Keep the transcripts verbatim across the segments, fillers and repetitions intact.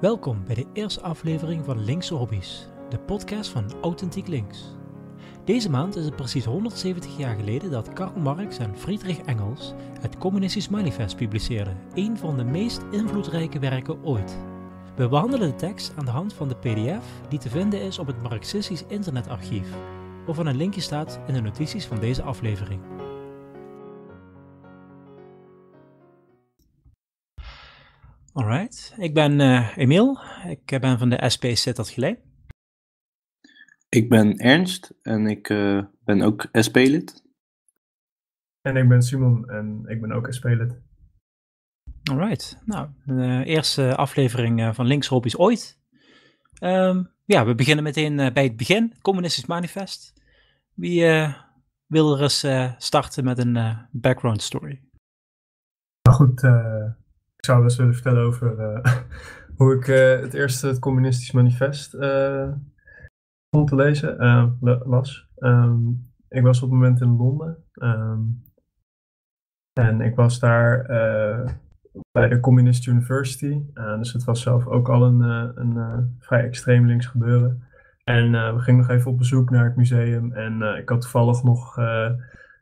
Welkom bij de eerste aflevering van Linkse Hobby's, de podcast van Authentiek Links. Deze maand is het precies honderdzeventig jaar geleden dat Karl Marx en Friedrich Engels het Communistisch Manifest publiceerden, een van de meest invloedrijke werken ooit. We behandelen de tekst aan de hand van de P D F die te vinden is op het Marxistisch Internetarchief, waarvan een linkje staat in de notities van deze aflevering. Alright, ik ben uh, Emiel, ik ben van de S P Sittard Gelei. Ik ben Ernst en ik uh, ben ook S P-lid. En ik ben Simon en ik ben ook S P-lid. Alright, nou, de eerste aflevering van Linkse Hobby's ooit. Um, ja, we beginnen meteen bij het begin, het Communistisch Manifest. Wie uh, wil er eens uh, starten met een uh, background story? Nou goed, uh, ik zou wel eens willen vertellen over uh, hoe ik uh, het eerste het Communistisch Manifest uh, vond te lezen, uh, las. Um, ik was op het moment in Londen. Um, En ik was daar uh, bij de Communist University, uh, dus het was zelf ook al een, uh, een uh, vrij extreem links gebeuren. En uh, we gingen nog even op bezoek naar het museum en uh, ik had toevallig nog, uh,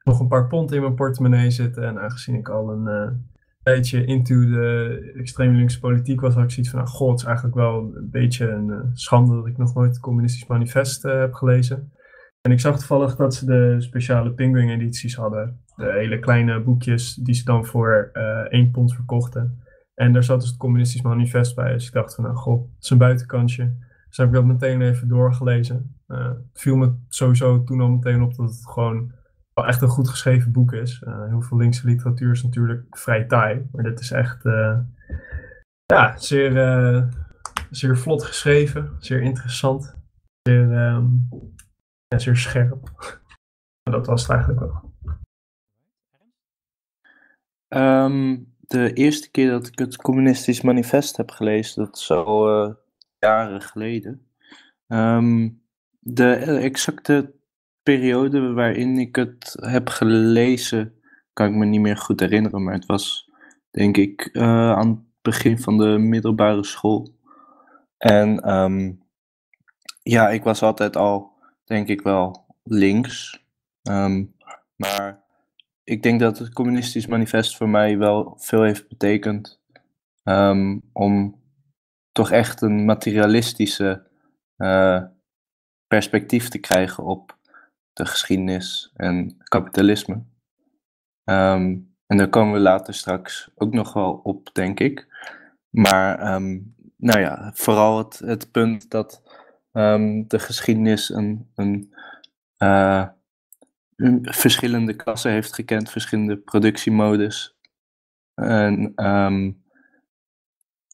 nog een paar pond in mijn portemonnee zitten. En aangezien ik al een uh, beetje into de extreem linkse politiek was, had ik zoiets van, nou god, het is eigenlijk wel een beetje een uh, schande dat ik nog nooit het Communistisch Manifest uh, heb gelezen. En ik zag toevallig dat ze de speciale Penguin edities hadden. De hele kleine boekjes die ze dan voor uh, één pond verkochten. En daar zat dus het Communistisch Manifest bij. Dus ik dacht van, nou goh, het is een buitenkantje. Dus heb ik dat meteen even doorgelezen. Uh, het viel me sowieso toen al meteen op dat het gewoon wel echt een goed geschreven boek is. Uh, heel veel linkse literatuur is natuurlijk vrij taai. Maar dit is echt uh, ja, zeer, uh, zeer vlot geschreven. Zeer interessant. Zeer... Um, En zeer scherp. Dat was het eigenlijk wel. Um, de eerste keer dat ik het Communistisch Manifest heb gelezen, dat is al uh, jaren geleden. Um, de exacte periode waarin ik het heb gelezen, kan ik me niet meer goed herinneren. Maar het was, denk ik, uh, aan het begin van de middelbare school. En um, ja, ik was altijd al... denk ik wel links. Um, maar ik denk dat het Communistisch Manifest voor mij wel veel heeft betekend. Um, om toch echt een materialistische uh, perspectief te krijgen op de geschiedenis en kapitalisme. Um, en daar komen we later straks ook nog wel op, denk ik. Maar um, nou ja, vooral het, het punt dat... Um, de geschiedenis een, een, uh, een verschillende klassen heeft gekend, verschillende productiemodes. En um,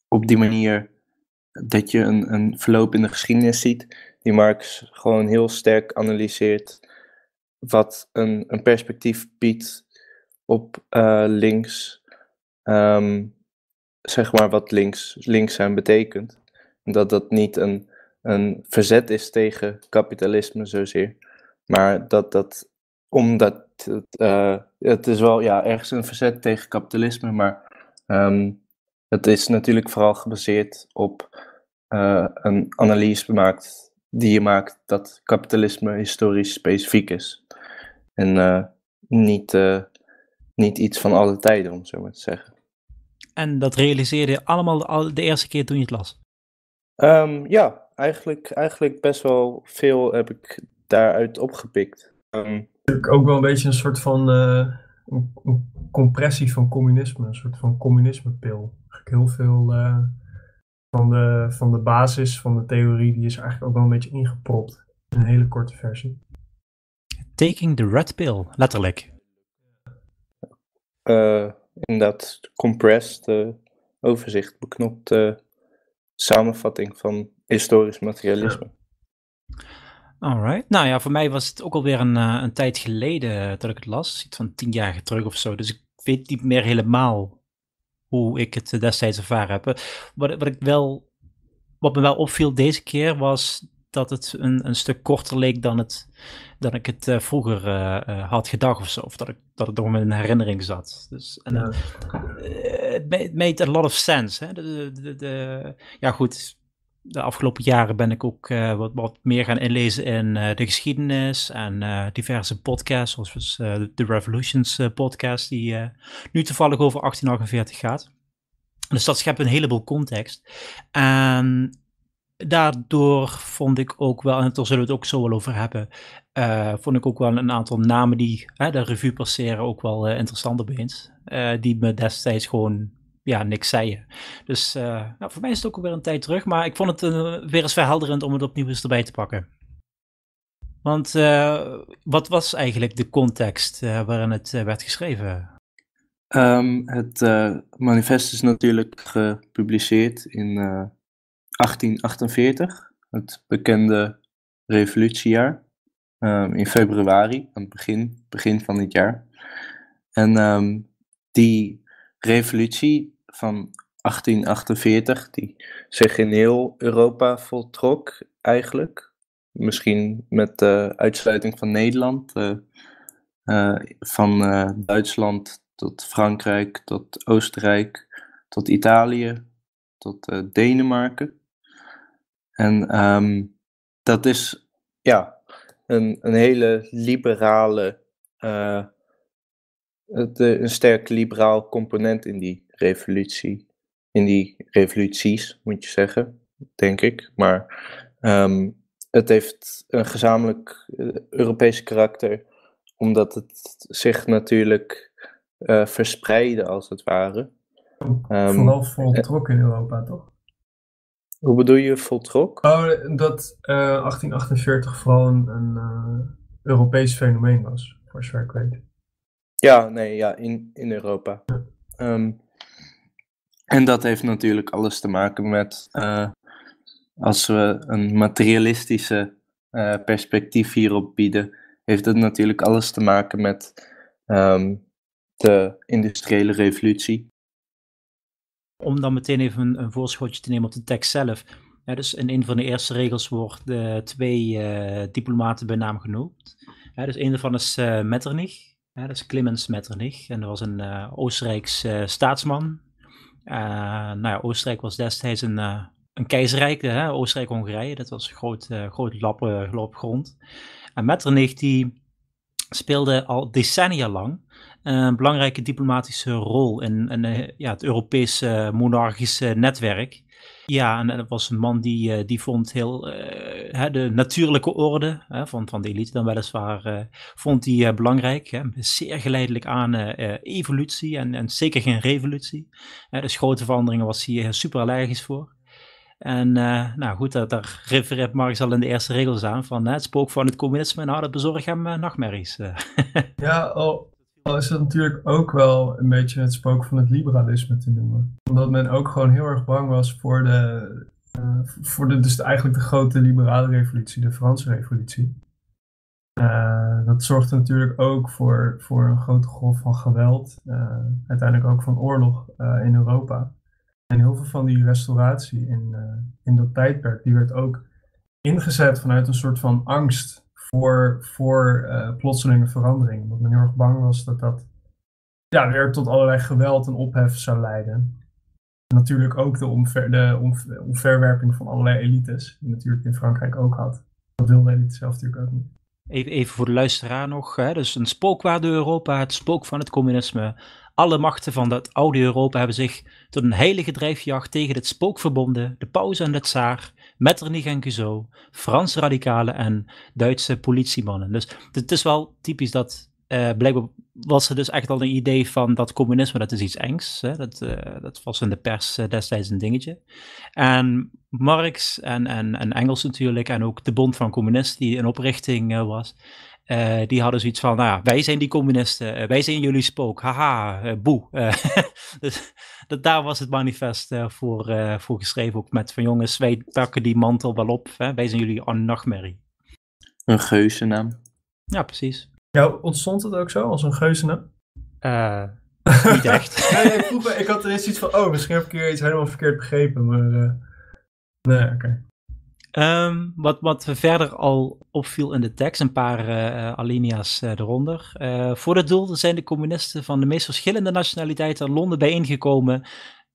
op die manier dat je een, een verloop in de geschiedenis ziet, die Marx gewoon heel sterk analyseert, wat een, een perspectief biedt op uh, links, um, zeg maar wat links, links zijn betekent. Dat dat niet een een verzet is tegen kapitalisme zozeer, maar dat dat, omdat het, uh, het is wel ja, ergens een verzet tegen kapitalisme, maar um, het is natuurlijk vooral gebaseerd op uh, een analyse gemaakt die je maakt dat kapitalisme historisch specifiek is en uh, niet, uh, niet iets van alle tijden, om zo maar te zeggen. En dat realiseerde je allemaal de eerste keer toen je het las? Um, ja. Eigenlijk, eigenlijk best wel veel heb ik daaruit opgepikt. Um, ook wel een beetje een soort van uh, een, een compressie van communisme, een soort van communismepil. Eigenlijk heel veel uh, van, de, van de basis van de theorie, die is eigenlijk ook wel een beetje ingepropt in een hele korte versie. Taking the red pill, letterlijk. Uh, inderdaad, compressed, uh, overzicht, beknopte uh, samenvatting van historisch materialisme. Alright. Nou ja, voor mij was het ook alweer een, uh, een tijd geleden dat ik het las. Iets van tien jaar terug of zo. Dus ik weet niet meer helemaal hoe ik het destijds ervaren heb. Wat, wat, ik wel, wat me wel opviel deze keer was dat het een, een stuk korter leek dan, het, dan ik het uh, vroeger uh, uh, had gedacht of zo. Of dat ik, dat ik nog met een herinnering zat. Dus, en, uh, ja. it made a lot of sense. Hè? De, de, de, de, ja goed, de afgelopen jaren ben ik ook uh, wat, wat meer gaan inlezen in uh, de geschiedenis en uh, diverse podcasts, zoals uh, de Revolutions uh, podcast, die uh, nu toevallig over achttien achtenveertig gaat. Dus dat schept een heleboel context. En daardoor vond ik ook wel, en daar zullen we het ook zo wel over hebben, uh, vond ik ook wel een aantal namen die uh, de revue passeren ook wel uh, interessant opeens, uh, die me destijds gewoon ja, niks zeiden. Dus uh, nou, voor mij is het ook alweer een tijd terug, maar ik vond het uh, weer eens verhelderend om het opnieuw eens erbij te pakken. Want uh, wat was eigenlijk de context uh, waarin het uh, werd geschreven? Um, het uh, manifest is natuurlijk gepubliceerd in uh, achttien achtenveertig, het bekende revolutiejaar, um, in februari, aan het begin, begin van dit jaar. En um, die revolutie van achttien achtenveertig, die zich in heel Europa voltrok eigenlijk, misschien met de uh, uitsluiting van Nederland, uh, uh, van uh, Duitsland tot Frankrijk, tot Oostenrijk, tot Italië, tot uh, Denemarken. En um, dat is ja, een, een hele liberale, uh, het, een sterk liberaal component in die revolutie. In die revoluties, moet je zeggen, denk ik. Maar um, het heeft een gezamenlijk uh, Europees karakter, omdat het zich natuurlijk Uh, verspreiden als het ware. Um, Vooral voltrok in Europa, toch? Hoe bedoel je voltrok? Oh, dat uh, achttien achtenveertig vooral een, een uh, Europees fenomeen was, voor zover ik weet. Ja, nee, ja, in, in Europa. Ja. Um, en dat heeft natuurlijk alles te maken met uh, als we een materialistische uh, perspectief hierop bieden, heeft dat natuurlijk alles te maken met Um, de industriële revolutie. Om dan meteen even een, een voorschotje te nemen op de tekst zelf. Ja, dus in een van de eerste regels worden uh, twee uh, diplomaten bij naam genoemd. Ja, dus een daarvan is uh, Metternich. Ja, dat is Clemens Metternich. En dat was een uh, Oostenrijks uh, staatsman. Uh, nou ja, Oostenrijk was destijds een, uh, een keizerrijk, uh, Oostenrijk-Hongarije. Dat was een groot, uh, groot lap, uh, lap grond. En Metternich die speelde al decennia lang een belangrijke diplomatische rol in, in ja, het Europese monarchische netwerk. Ja, en dat was een man die, die vond heel uh, de natuurlijke orde uh, van, van de elite dan weliswaar, uh, vond hij uh, belangrijk. Uh, zeer geleidelijk aan uh, evolutie en, en zeker geen revolutie. Uh, dus grote veranderingen was hij super allergisch voor. En uh, nou goed, daar, daar refereert Marx al in de eerste regels aan van uh, het spook van het communisme, nou dat bezorgt hem uh, nachtmerries. Ja, oh. Al is dat natuurlijk ook wel een beetje het spook van het liberalisme te noemen. Omdat men ook gewoon heel erg bang was voor de, uh, voor de dus de, eigenlijk de grote liberale revolutie, de Franse revolutie. Uh, dat zorgde natuurlijk ook voor, voor een grote golf van geweld, uh, uiteindelijk ook van oorlog uh, in Europa. En heel veel van die restauratie in, uh, in dat tijdperk, die werd ook ingezet vanuit een soort van angst voor, voor uh, plotselinge verandering. Omdat men heel erg bang was dat dat ja, weer tot allerlei geweld en ophef zou leiden. En natuurlijk ook de, omver, de omver, omverwerping van allerlei elites, die natuurlijk in Frankrijk ook had. Dat wilde de elite zelf natuurlijk ook niet. Even, even voor de luisteraar nog, hè? Dus een spookwaarde Europa, het spook van het communisme. Alle machten van dat oude Europa hebben zich tot een heilige drijfjacht tegen het spook verbonden, de paus en de tsaar, Metternich en Guizot, Franse radicalen en Duitse politiemannen. Dus het is wel typisch dat, uh, blijkbaar was er dus echt al een idee van dat communisme, dat is iets engs. Hè? Dat, uh, dat was in de pers uh, destijds een dingetje. En Marx en, en, en Engels natuurlijk, en ook de Bond van Communisten die in oprichting uh, was, Uh, die hadden zoiets van, nou ja, wij zijn die communisten, uh, wij zijn jullie spook, haha, uh, boe. Uh, dus dat, daar was het manifest uh, voor, uh, voor geschreven, ook met van jongens, wij pakken die mantel wel op, hè? Wij zijn jullie een nachtmerrie. Een geuzennaam. Ja, precies. Ja, ontstond het ook zo, als een geuzennaam? Uh, niet echt. Ja, ja, ik, me, ik had er eens iets van, oh, misschien heb ik hier iets helemaal verkeerd begrepen, maar uh, nee, oké. Okay. Um, wat, wat verder al opviel in de tekst, een paar uh, alinea's uh, eronder. Uh, voor dat doel zijn de communisten van de meest verschillende nationaliteiten in Londen bijeengekomen.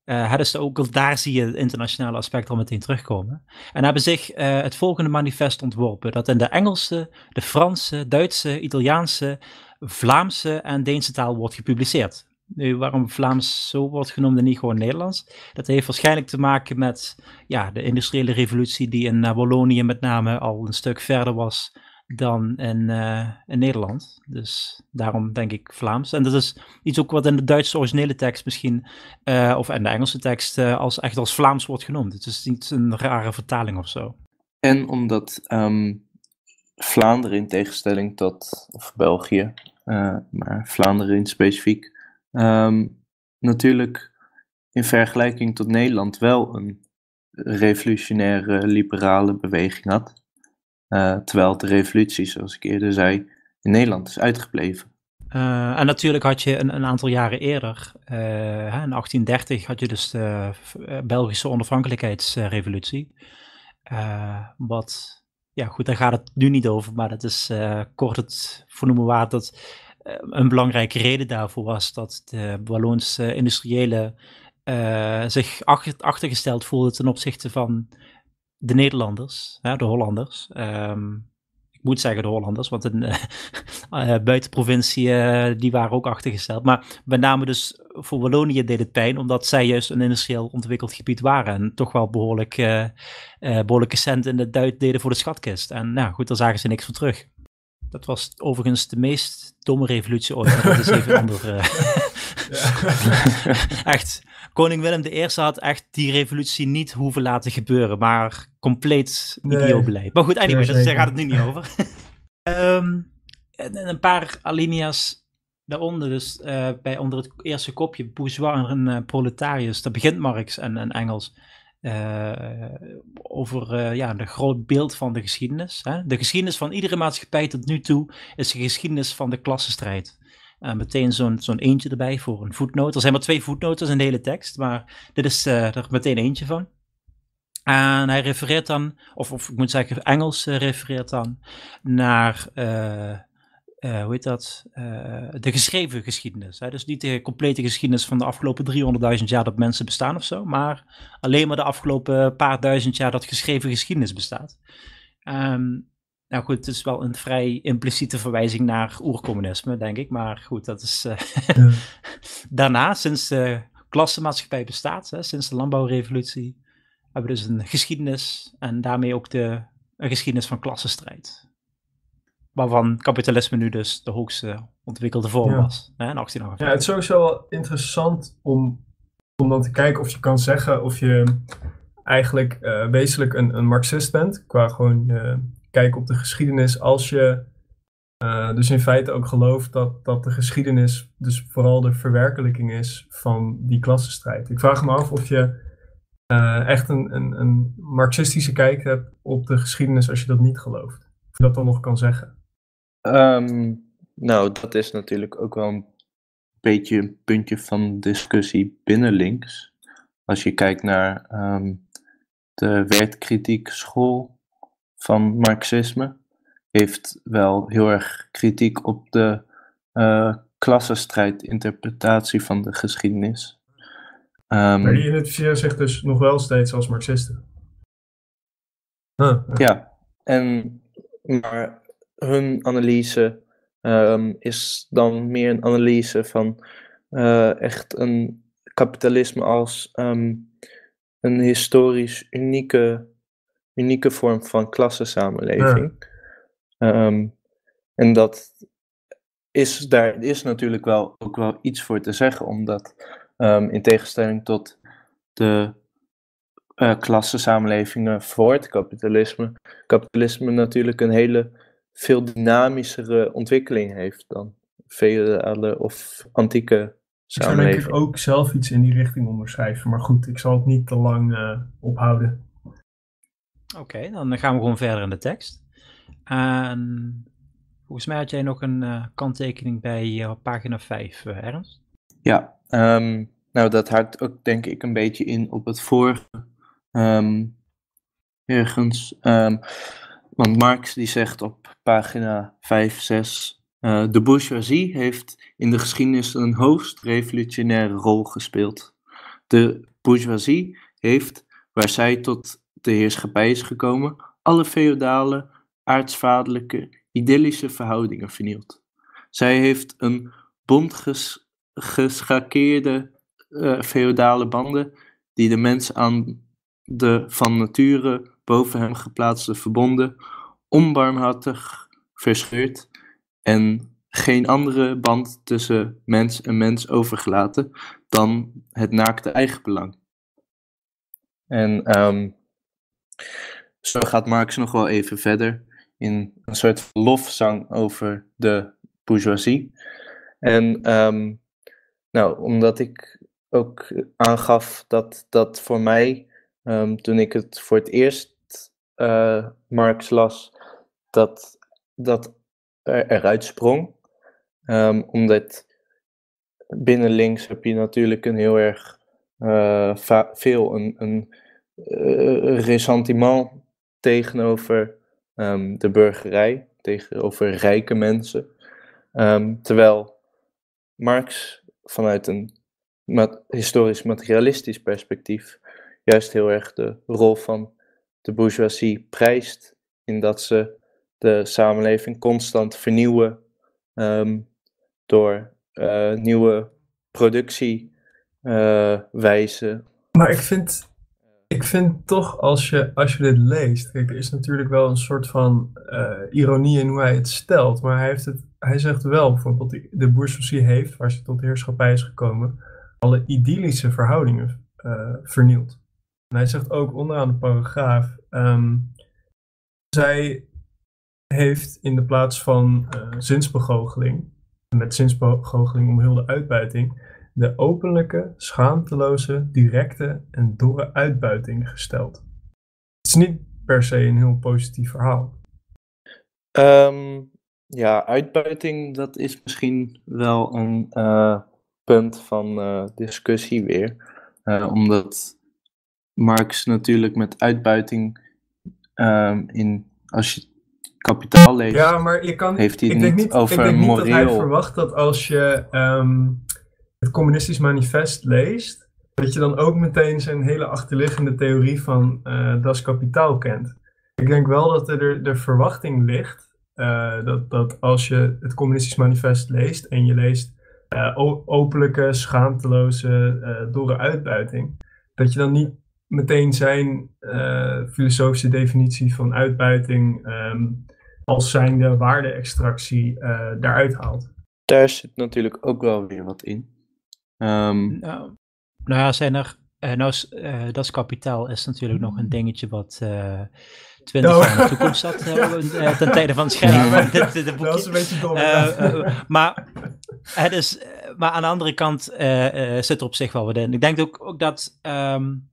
Uh, dus ook daar zie je het internationale aspect al meteen terugkomen. En hebben zich uh, het volgende manifest ontworpen, dat in de Engelse, de Franse, Duitse, Italiaanse, Vlaamse en Deense taal wordt gepubliceerd. Nu, waarom Vlaams zo wordt genoemd en niet gewoon Nederlands? Dat heeft waarschijnlijk te maken met ja, de industriële revolutie die in uh, Wallonië met name al een stuk verder was dan in, uh, in Nederland. Dus daarom denk ik Vlaams. En dat is iets ook wat in de Duitse originele tekst misschien, uh, of in de Engelse tekst, uh, als, echt als Vlaams wordt genoemd. Het is niet een rare vertaling of zo. En omdat um, Vlaanderen in tegenstelling tot, of België, uh, maar Vlaanderen in specifiek, Um, natuurlijk in vergelijking tot Nederland wel een revolutionaire liberale beweging had, uh, terwijl de revolutie, zoals ik eerder zei, in Nederland is uitgebleven. Uh, en natuurlijk had je een, een aantal jaren eerder, uh, in achttien dertig had je dus de Belgische onafhankelijkheidsrevolutie, uh, wat, ja goed, daar gaat het nu niet over, maar dat is uh, kort het vernoemen waard dat een belangrijke reden daarvoor was dat de Walloonse industriëlen uh, zich achter, achtergesteld voelden ten opzichte van de Nederlanders, hè, de Hollanders. Um, ik moet zeggen de Hollanders, want in, uh, uh, buitenprovincie uh, die waren ook achtergesteld. Maar met name dus voor Wallonië deed het pijn, omdat zij juist een industrieel ontwikkeld gebied waren en toch wel behoorlijk, uh, uh, behoorlijke cent in de duit deden voor de schatkist. En nou goed, daar zagen ze niks van terug. Dat was overigens de meest domme revolutie ooit, maar dat is even anders. Uh... echt, koning Willem de Eerste had echt die revolutie niet hoeven laten gebeuren, maar compleet idioot beleid. Maar goed, anyway, ja, dat, daar gaat het nu niet over. um, en, en een paar alinea's daaronder, dus uh, bij onder het eerste kopje, bourgeois en uh, proletariërs, daar begint Marx en, en Engels. Uh, over uh, ja, een groot beeld van de geschiedenis. Hè? De geschiedenis van iedere maatschappij tot nu toe is de geschiedenis van de klassenstrijd. Uh, meteen zo'n zo'n eentje erbij voor een voetnoot. Er zijn maar twee voetnoten in de hele tekst, maar dit is uh, er meteen eentje van. En hij refereert dan, of, of ik moet zeggen Engels uh, refereert dan naar... Uh, Uh, hoe heet dat? Uh, de geschreven geschiedenis. Hè? Dus niet de complete geschiedenis van de afgelopen driehonderdduizend jaar dat mensen bestaan of zo, maar alleen maar de afgelopen paar duizend jaar dat geschreven geschiedenis bestaat. Um, nou goed, het is wel een vrij impliciete verwijzing naar oercommunisme, denk ik. Maar goed, dat is... Uh, ja. Daarna, sinds de klassenmaatschappij bestaat, hè, sinds de landbouwrevolutie, hebben we dus een geschiedenis en daarmee ook de, een geschiedenis van klassenstrijd. Waarvan kapitalisme nu dus de hoogste ontwikkelde vorm ja. was. Hè, in achttien achtenvijftig. Ja, het is sowieso wel interessant om, om dan te kijken of je kan zeggen of je eigenlijk uh, wezenlijk een, een marxist bent. Qua gewoon uh, kijken op de geschiedenis. Als je uh, dus in feite ook gelooft dat, dat de geschiedenis dus vooral de verwerkelijking is van die klassenstrijd. Ik vraag me af of je uh, echt een, een, een marxistische kijk hebt op de geschiedenis als je dat niet gelooft. Of je dat dan nog kan zeggen. Um, nou, dat is natuurlijk ook wel een beetje een puntje van discussie binnen links. Als je kijkt naar um, de wertkritiek school van marxisme, heeft wel heel erg kritiek op de uh, klassenstrijd interpretatie van de geschiedenis. Um, maar die identificeren zich dus nog wel steeds als marxisten. Huh. Ja, en maar... hun analyse um, is dan meer een analyse van uh, echt een kapitalisme als um, een historisch unieke, unieke vorm van klassensamenleving. Ja. Um, en dat is, daar is natuurlijk wel ook wel iets voor te zeggen, omdat um, in tegenstelling tot de uh, klassensamenlevingen voor het kapitalisme, kapitalisme natuurlijk een hele... veel dynamischere ontwikkeling heeft dan feodale of antieke samenlevingen. Ik zou denk ik ook zelf iets in die richting onderschrijven, maar goed, ik zal het niet te lang uh, ophouden. Oké, okay, dan gaan we gewoon verder in de tekst. Uh, volgens mij had jij nog een uh, kanttekening bij uh, pagina vijf, uh, Ernst? Ja, um, nou dat haakt ook denk ik een beetje in op het vorige. Um, ergens. Um, want Marx die zegt op pagina vijf, zes... Uh, de bourgeoisie heeft in de geschiedenis een hoogst revolutionaire rol gespeeld. De bourgeoisie heeft, waar zij tot de heerschappij is gekomen, alle feodale, aartsvaderlijke, idyllische verhoudingen vernield. Zij heeft een bont ges geschakeerde uh, feodale banden die de mens aan de van nature boven hem geplaatste verbonden onbarmhartig verscheurd en geen andere band tussen mens en mens overgelaten dan het naakte eigenbelang. En um, zo gaat Marx nog wel even verder in een soort lofzang over de bourgeoisie. En um, nou, omdat ik ook aangaf dat dat voor mij, um, toen ik het voor het eerst uh, Marx las, dat dat er, eruit sprong. Um, omdat binnen links heb je natuurlijk een heel erg uh, veel een, een uh, ressentiment tegenover um, de burgerij, tegenover rijke mensen. Um, terwijl Marx vanuit een mat historisch materialistisch perspectief juist heel erg de rol van de bourgeoisie prijst in dat ze de samenleving constant vernieuwen um, door uh, nieuwe productiewijzen. Uh, maar ik vind... Ik vind toch, als je, als je dit leest, kijk, er is natuurlijk wel een soort van uh, ironie in hoe hij het stelt, maar hij, heeft het, hij zegt wel, bijvoorbeeld, de bourgeoisie heeft, waar ze tot de heerschappij is gekomen, alle idyllische verhoudingen uh, vernield. En hij zegt ook onderaan de paragraaf, um, zij heeft in de plaats van uh, zinsbegoocheling, met zinsbegoocheling om heel de uitbuiting, de openlijke, schaamteloze, directe en dorre uitbuiting gesteld. Het is niet per se een heel positief verhaal. Um, ja, uitbuiting, dat is misschien wel een uh, punt van uh, discussie weer. Uh, omdat Marx natuurlijk met uitbuiting, uh, in, als je kapitaal leest, ja, maar je kan, heeft hij ik niet, niet over moreel. Ik denk niet dat hij verwacht dat als je... Um, het Communistisch Manifest leest, dat je dan ook meteen zijn hele achterliggende theorie van uh, das Kapitaal kent. Ik denk wel dat er de verwachting ligt uh, dat, dat als je het Communistisch Manifest leest en je leest uh, openlijke, schaamteloze, uh, dorre uitbuiting, dat je dan niet meteen zijn uh, filosofische definitie van uitbuiting um, als zijnde waarde-extractie uh, daaruit haalt. Daar zit natuurlijk ook wel weer wat in. Um, nou, nou zijn er, nou is, uh, das Kapitaal is natuurlijk nog een dingetje wat uh, twintig oh. jaar in de toekomst zat, uh, ten tijde van het schrijven van dit, dit, dit boekje. Dat is een beetje dom. Uh, uh, maar, het is, maar aan de andere kant uh, uh, zit er op zich wel wat in. Ik denk ook, ook dat um,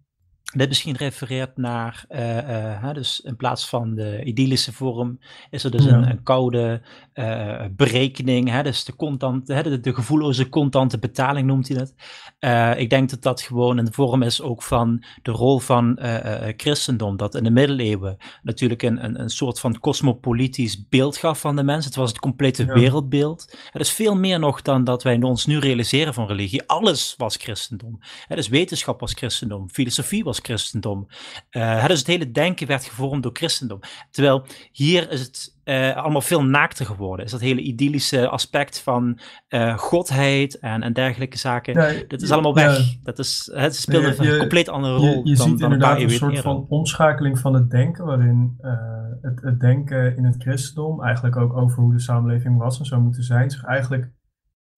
dit misschien refereert naar, uh, uh, dus in plaats van de idyllische vorm is er dus ja. een, een koude uh, berekening, hè, dus de, contant, hè, de, de gevoelloze contante betaling noemt hij dat. Uh, ik denk dat dat gewoon een vorm is ook van de rol van uh, uh, christendom, dat in de middeleeuwen natuurlijk een, een, een soort van cosmopolitisch beeld gaf van de mens. Het was het complete ja. wereldbeeld. Het is veel meer nog dan dat wij ons nu realiseren van religie. Alles was christendom. Hè, dus wetenschap was christendom, filosofie was christendom. Uh, dus het hele denken werd gevormd door christendom. Terwijl hier is het uh, allemaal veel naakter geworden. Is dat hele idyllische aspect van uh, godheid en, en dergelijke zaken. Ja, dat is allemaal weg. Ja. Dat is, het speelde ja, je, een compleet andere rol. Je, je dan, ziet dan inderdaad een soort eerder. van omschakeling van het denken, waarin uh, het, het denken in het christendom, eigenlijk ook over hoe de samenleving was en zou moeten zijn, zich eigenlijk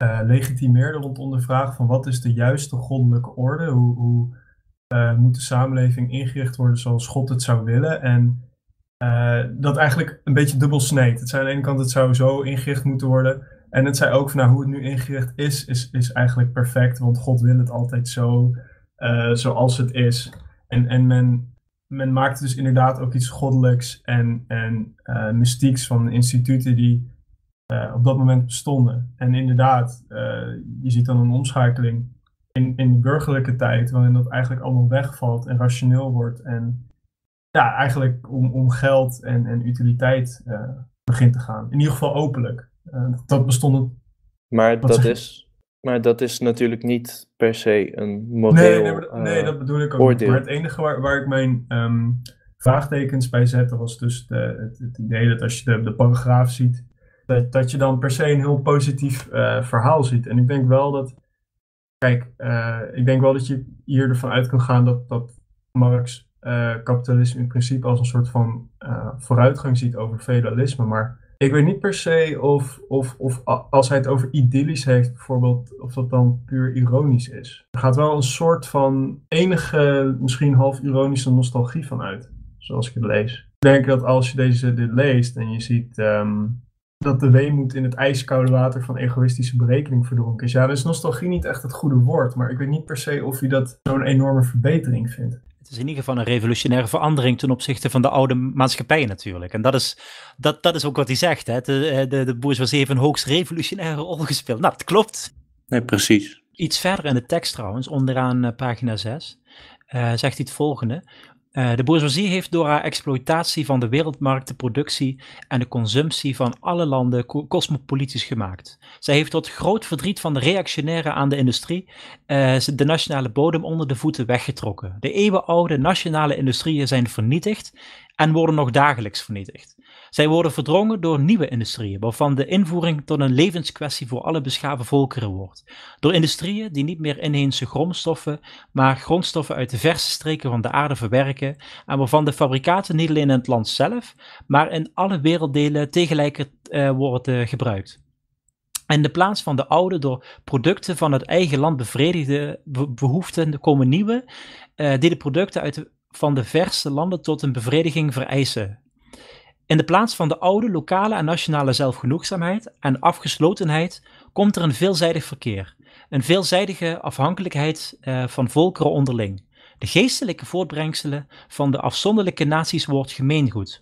uh, legitimeerde rondom de vraag van wat is de juiste goddelijke orde? Hoe, hoe Uh, moet de samenleving ingericht worden zoals God het zou willen? En uh, dat eigenlijk een beetje dubbel sneed. Het zei aan de ene kant, het zou zo ingericht moeten worden. En het zei ook, van, nou, hoe het nu ingericht is, is, is eigenlijk perfect. Want God wil het altijd zo, uh, zoals het is. En, en men, men maakt dus inderdaad ook iets goddelijks en, en uh, mystieks van instituten die uh, op dat moment bestonden. En inderdaad, uh, je ziet dan een omschakeling. In, in de burgerlijke tijd, waarin dat eigenlijk allemaal wegvalt en rationeel wordt en ja, eigenlijk om, om geld en, en utiliteit uh, begint te gaan. In ieder geval openlijk. Uh, dat bestond het. Maar dat, is, maar dat is natuurlijk niet per se een moreel nee, nee, nee, dat bedoel ik ook oordeel. Maar het enige waar, waar ik mijn um, vraagtekens bij zette was dus de, het, het idee dat als je de, de paragraaf ziet, dat, dat je dan per se een heel positief uh, verhaal ziet. En ik denk wel dat, kijk, uh, ik denk wel dat je hier ervan uit kan gaan dat, dat Marx Uh, kapitalisme in principe als een soort van uh, vooruitgang ziet over feudalisme. Maar ik weet niet per se of, of, of als hij het over idyllisch heeft bijvoorbeeld, of dat dan puur ironisch is. Er gaat wel een soort van enige, misschien half ironische nostalgie van uit, zoals ik het lees. Ik denk dat als je deze dit leest en je ziet um, dat de weemoed in het ijskoude water van egoïstische berekening verdronken is. Ja, dan is nostalgie niet echt het goede woord, maar ik weet niet per se of je dat zo'n enorme verbetering vindt. Het is in ieder geval een revolutionaire verandering ten opzichte van de oude maatschappij natuurlijk. En dat is, dat, dat is ook wat hij zegt. Hè? De, de, de bourgeoisie heeft een hoogst revolutionaire rol gespeeld. Nou, dat klopt. Nee, precies. Iets verder in de tekst trouwens, onderaan uh, pagina zes, uh, zegt hij het volgende. Uh, de bourgeoisie heeft door haar exploitatie van de wereldmarkt, de productie en de consumptie van alle landen co- cosmopolitisch gemaakt. Zij heeft tot groot verdriet van de reactionairen aan de industrie uh, de nationale bodem onder de voeten weggetrokken. De eeuwenoude nationale industrieën zijn vernietigd en worden nog dagelijks vernietigd. Zij worden verdrongen door nieuwe industrieën, waarvan de invoering tot een levenskwestie voor alle beschaafde volkeren wordt. Door industrieën die niet meer inheemse grondstoffen, maar grondstoffen uit de verse streken van de aarde verwerken en waarvan de fabrikaten niet alleen in het land zelf, maar in alle werelddelen tegelijk uh, worden uh, gebruikt. In de plaats van de oude, door producten van het eigen land bevredigde be- behoeften komen nieuwe, uh, die de producten uit de, van de verse landen tot een bevrediging vereisen. In de plaats van de oude lokale en nationale zelfgenoegzaamheid en afgeslotenheid komt er een veelzijdig verkeer, een veelzijdige afhankelijkheid uh, van volkeren onderling. De geestelijke voortbrengselen van de afzonderlijke naties wordt gemeengoed.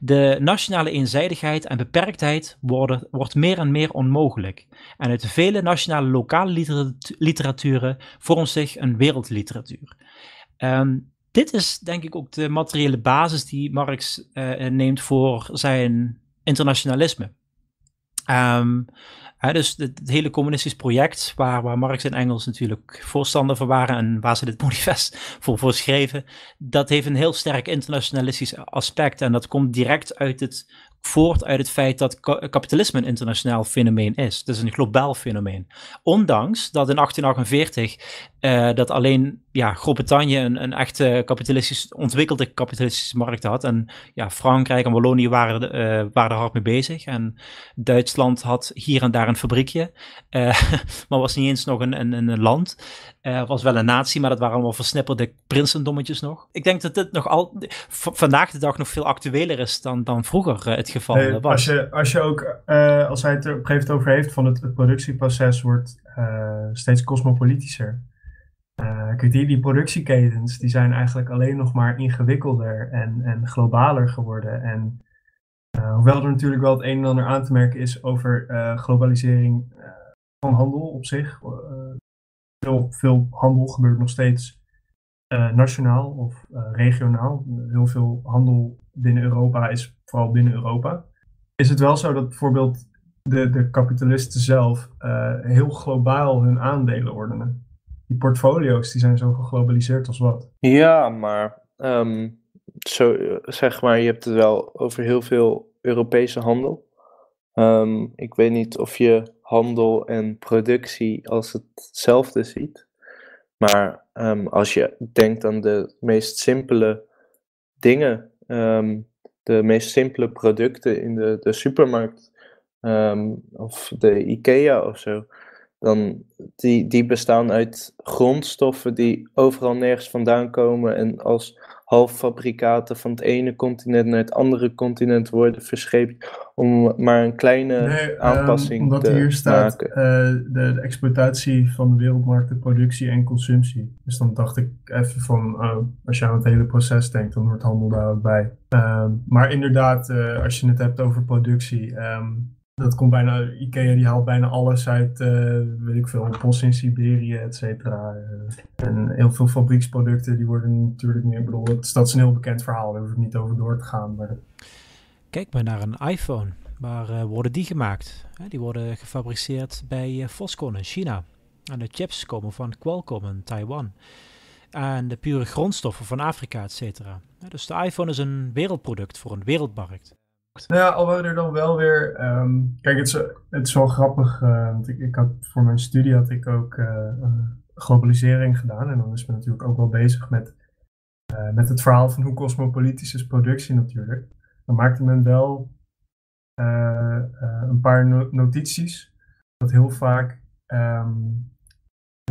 De nationale eenzijdigheid en beperktheid worden, wordt meer en meer onmogelijk en uit de vele nationale lokale literatu- literaturen vormt zich een wereldliteratuur. Um, Dit is denk ik ook de materiële basis die Marx uh, neemt voor zijn internationalisme. Um, uh, dus het hele communistisch project waar, waar Marx en Engels natuurlijk voorstander van waren en waar ze dit manifest voor, voor schreven, dat heeft een heel sterk internationalistisch aspect en dat komt direct uit het, voort uit het feit dat ka- kapitalisme een internationaal fenomeen is. Het is een globaal fenomeen. Ondanks dat in achttien achtenveertig uh, dat alleen ja, Groot-Brittannië een, een echte kapitalistisch, ontwikkelde kapitalistische markt had en ja, Frankrijk en Wallonië waren, uh, waren er hard mee bezig en Duitsland had hier en daar een fabriekje, uh, maar was niet eens nog een, een, een land. Uh, was wel een natie, maar dat waren allemaal versnipperde prinsendommetjes nog. Ik denk dat dit nog al v- vandaag de dag nog veel actueler is dan, dan vroeger uh, het geval nee, was. Als je, als je ook, uh, als hij het er op een gegeven moment over heeft, van het, het productieproces wordt uh, steeds cosmopolitischer. Uh, kijk, die, die productieketens, die zijn eigenlijk alleen nog maar ingewikkelder en, en globaler geworden. En uh, hoewel er natuurlijk wel het een en ander aan te merken is over uh, globalisering uh, van handel op zich. Uh, Veel, veel handel gebeurt nog steeds uh, nationaal of uh, regionaal. Heel veel handel binnen Europa is vooral binnen Europa. Is het wel zo dat bijvoorbeeld de, de kapitalisten zelf uh, heel globaal hun aandelen ordenen? Die portfolio's die zijn zo geglobaliseerd als wat. Ja, maar, um, zo, zeg maar je hebt het wel over heel veel Europese handel. Um, ik weet niet of je handel en productie als hetzelfde ziet. Maar um, als je denkt aan de meest simpele dingen, um, de meest simpele producten in de, de supermarkt um, of de IKEA of zo, dan die, die bestaan uit grondstoffen die overal nergens vandaan komen en als halffabrikaten van het ene continent naar het andere continent worden verscheept om maar een kleine nee, aanpassing um, te maken. Omdat hier staat uh, de, de exploitatie van de wereldmarkt, de productie en consumptie. Dus dan dacht ik even van, uh, als je aan het hele proces denkt, dan wordt handel daar ook bij. Uh, maar inderdaad, uh, als je het hebt over productie, um, Dat komt bijna, IKEA die haalt bijna alles uit, uh, weet ik veel, bossen in Siberië, et cetera. Uh, en heel veel fabrieksproducten, die worden natuurlijk meer, ik bedoel, dat, dat is een heel bekend verhaal, daar hoef ik niet over door te gaan. Maar... Kijk maar naar een iPhone, waar uh, worden die gemaakt? Hè, die worden gefabriceerd bij uh, Foxconn in China. En de chips komen van Qualcomm in Taiwan. En de pure grondstoffen van Afrika, et cetera. Dus de iPhone is een wereldproduct voor een wereldmarkt. Nou ja, alhoewel er dan wel weer... Um, kijk, het is, het is wel grappig. Uh, want ik, ik had, voor mijn studie had ik ook uh, globalisering gedaan. En dan is men natuurlijk ook wel bezig met, uh, met het verhaal van hoe cosmopolitisch is productie natuurlijk. Dan maakte men wel uh, uh, een paar no- notities. Dat heel vaak... Um,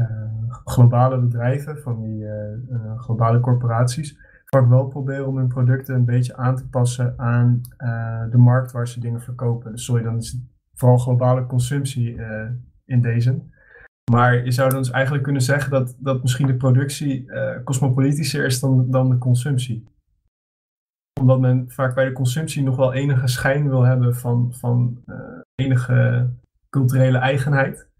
Uh, globale bedrijven, van die uh, uh, globale corporaties, vaak wel proberen om hun producten een beetje aan te passen aan uh, de markt waar ze dingen verkopen. Dus sorry, dan is het vooral globale consumptie uh, in deze. Maar je zou dan dus eigenlijk kunnen zeggen dat, dat misschien de productie uh, cosmopolitischer is dan, dan de consumptie. Omdat men vaak bij de consumptie nog wel enige schijn wil hebben van, van uh, enige culturele eigenheid.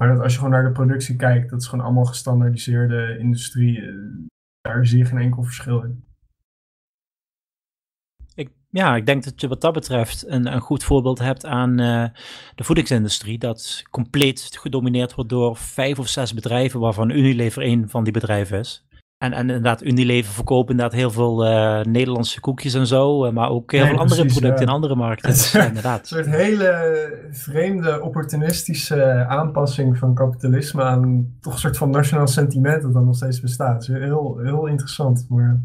Maar dat als je gewoon naar de productie kijkt, dat is gewoon allemaal gestandaardiseerde industrie. Daar zie je geen enkel verschil in. Ik, ja, ik denk dat je wat dat betreft een, een goed voorbeeld hebt aan uh, de voedingsindustrie. Dat compleet gedomineerd wordt door vijf of zes bedrijven, waarvan Unilever één van die bedrijven is. En, en inderdaad, Unilever verkoopt inderdaad heel veel uh, Nederlandse koekjes en zo, maar ook heel nee, veel precies, andere producten ja. in andere markten. Het, ja, inderdaad. Een soort hele vreemde, opportunistische aanpassing van kapitalisme aan toch een soort van nationaal sentiment dat dan nog steeds bestaat. Dus heel, heel interessant. Maar...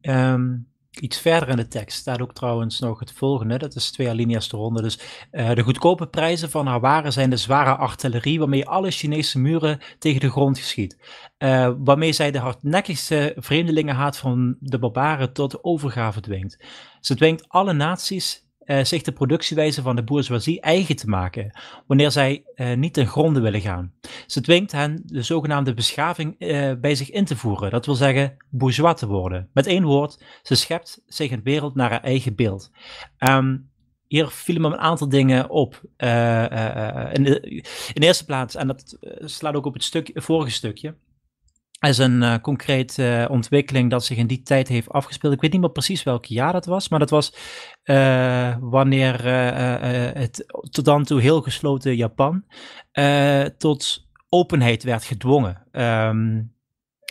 Um, iets verder in de tekst staat ook trouwens nog het volgende, dat is twee alinea's eronder. Dus uh, de goedkope prijzen van haar waren zijn de zware artillerie waarmee alle Chinese muren tegen de grond geschiet. Uh, waarmee zij de hardnekkigste vreemdelingenhaat van de barbaren tot overgave dwingt. Ze dwingt alle naties uh, zich de productiewijze van de bourgeoisie eigen te maken, wanneer zij uh, niet ten gronde willen gaan. Ze dwingt hen de zogenaamde beschaving uh, bij zich in te voeren, dat wil zeggen bourgeois te worden. Met één woord, ze schept zich een wereld naar haar eigen beeld. Um, hier vielen me een aantal dingen op. Uh, uh, in, de, in de eerste plaats, en dat slaat ook op het stuk, vorige stukje, is een uh, concrete uh, ontwikkeling dat zich in die tijd heeft afgespeeld. Ik weet niet meer precies welk jaar dat was, maar dat was uh, wanneer uh, uh, het tot dan toe heel gesloten Japan uh, tot openheid werd gedwongen. Um,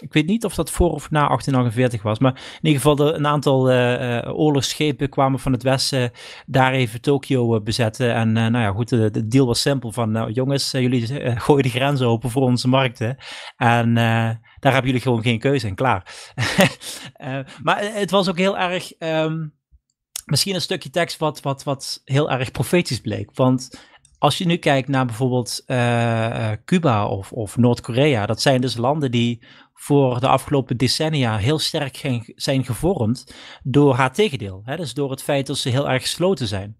ik weet niet of dat voor of na achttien negenenveertig was, maar in ieder geval de, een aantal uh, uh, oorlogsschepen kwamen van het westen daar even Tokio uh, bezetten. En uh, nou ja, goed, de, de deal was simpel van, nou jongens, uh, jullie uh, gooien de grenzen open voor onze markten. En uh, daar hebben jullie gewoon geen keuze in, klaar. uh, maar het was ook heel erg, um, misschien een stukje tekst wat, wat, wat heel erg profetisch bleek, want... Als je nu kijkt naar bijvoorbeeld uh, Cuba of, of Noord-Korea, dat zijn dus landen die voor de afgelopen decennia heel sterk ge- zijn gevormd door haar tegendeel. Hè? Dus door het feit dat ze heel erg gesloten zijn.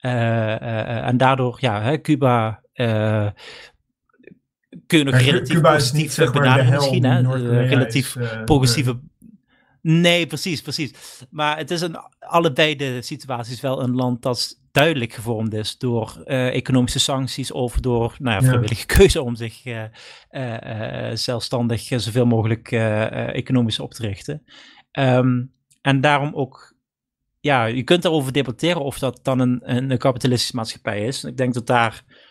Uh, uh, en daardoor, ja, hè, Cuba uh, kun je nog relatief positief benaderen misschien. Hè? Relatief is, uh, progressieve... Uh, Nee, precies, precies. Maar het is in allebei de situaties wel een land dat duidelijk gevormd is door uh, economische sancties of door nou ja, vrijwillige keuze om zich uh, uh, uh, zelfstandig uh, zoveel mogelijk uh, uh, economisch op te richten. Um, en daarom ook, ja, je kunt daarover debatteren of dat dan een, een, een kapitalistische maatschappij is. Ik denk dat daar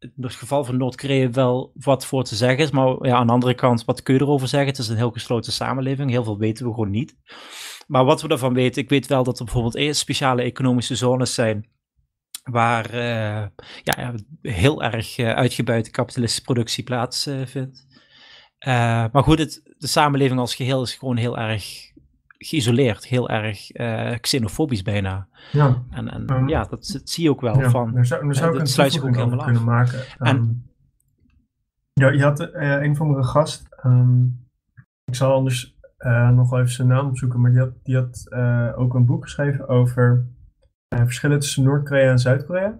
in het geval van Noord-Korea wel wat voor te zeggen is. Maar ja, aan de andere kant, wat kun je erover zeggen? Het is een heel gesloten samenleving. Heel veel weten we gewoon niet. Maar wat we ervan weten, ik weet wel dat er bijvoorbeeld speciale economische zones zijn waar uh, ja, heel erg uh, uitgebuite kapitalistische productie plaatsvindt. Uh, uh, maar goed, het, de samenleving als geheel is gewoon heel erg geïsoleerd, heel erg uh, xenofobisch bijna. Ja, en, en, um, ja dat, dat zie je ook wel ja, van. Daar zou, daar zou uh, ik een sluit zich ook helemaal af. Maken. En, um, ja, je had uh, een van mijn gast, um, ik zal anders uh, nog wel even zijn naam opzoeken, maar die had, die had uh, ook een boek geschreven over uh, verschillen tussen Noord-Korea en Zuid-Korea.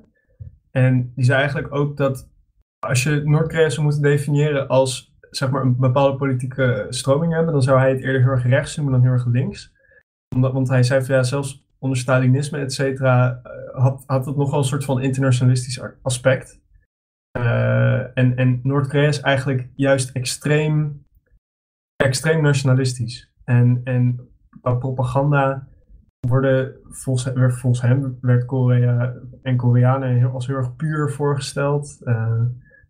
En die zei eigenlijk ook dat als je Noord-Korea zou moeten definiëren als zeg maar een bepaalde politieke stroming hebben, dan zou hij het eerder heel erg rechts doen, maar dan heel erg links. Omdat, want hij zei van ja, zelfs onder Stalinisme, et cetera, had, had het nogal een soort van internationalistisch aspect. Uh, en en Noord-Korea is eigenlijk juist extreem, extreem nationalistisch. En, en qua propaganda worden volgens, volgens hem werd Korea en Koreanen heel, als heel erg puur voorgesteld, uh,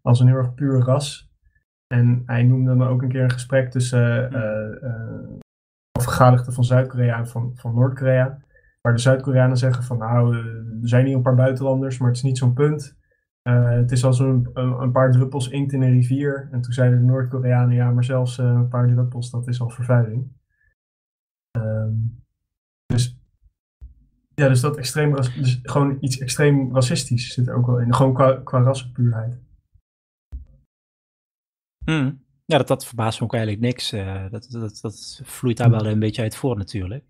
als een heel erg puur ras. En hij noemde dan ook een keer een gesprek tussen uh, uh, afgevaardigden van Zuid-Korea en van, van Noord-Korea. Waar de Zuid-Koreanen zeggen van nou, er zijn hier een paar buitenlanders, maar het is niet zo'n punt. Uh, het is als een, een, een paar druppels inkt in een rivier. En toen zeiden de Noord-Koreanen, ja, maar zelfs uh, een paar druppels, dat is al vervuiling. Um, dus ja, dus dat extreem, dus gewoon iets extreem racistisch zit er ook wel in. Gewoon qua, qua rassenpuurheid. Hmm. Ja, dat, dat verbaast me ook eigenlijk niks. Uh, dat, dat, dat vloeit daar wel een beetje uit voor natuurlijk.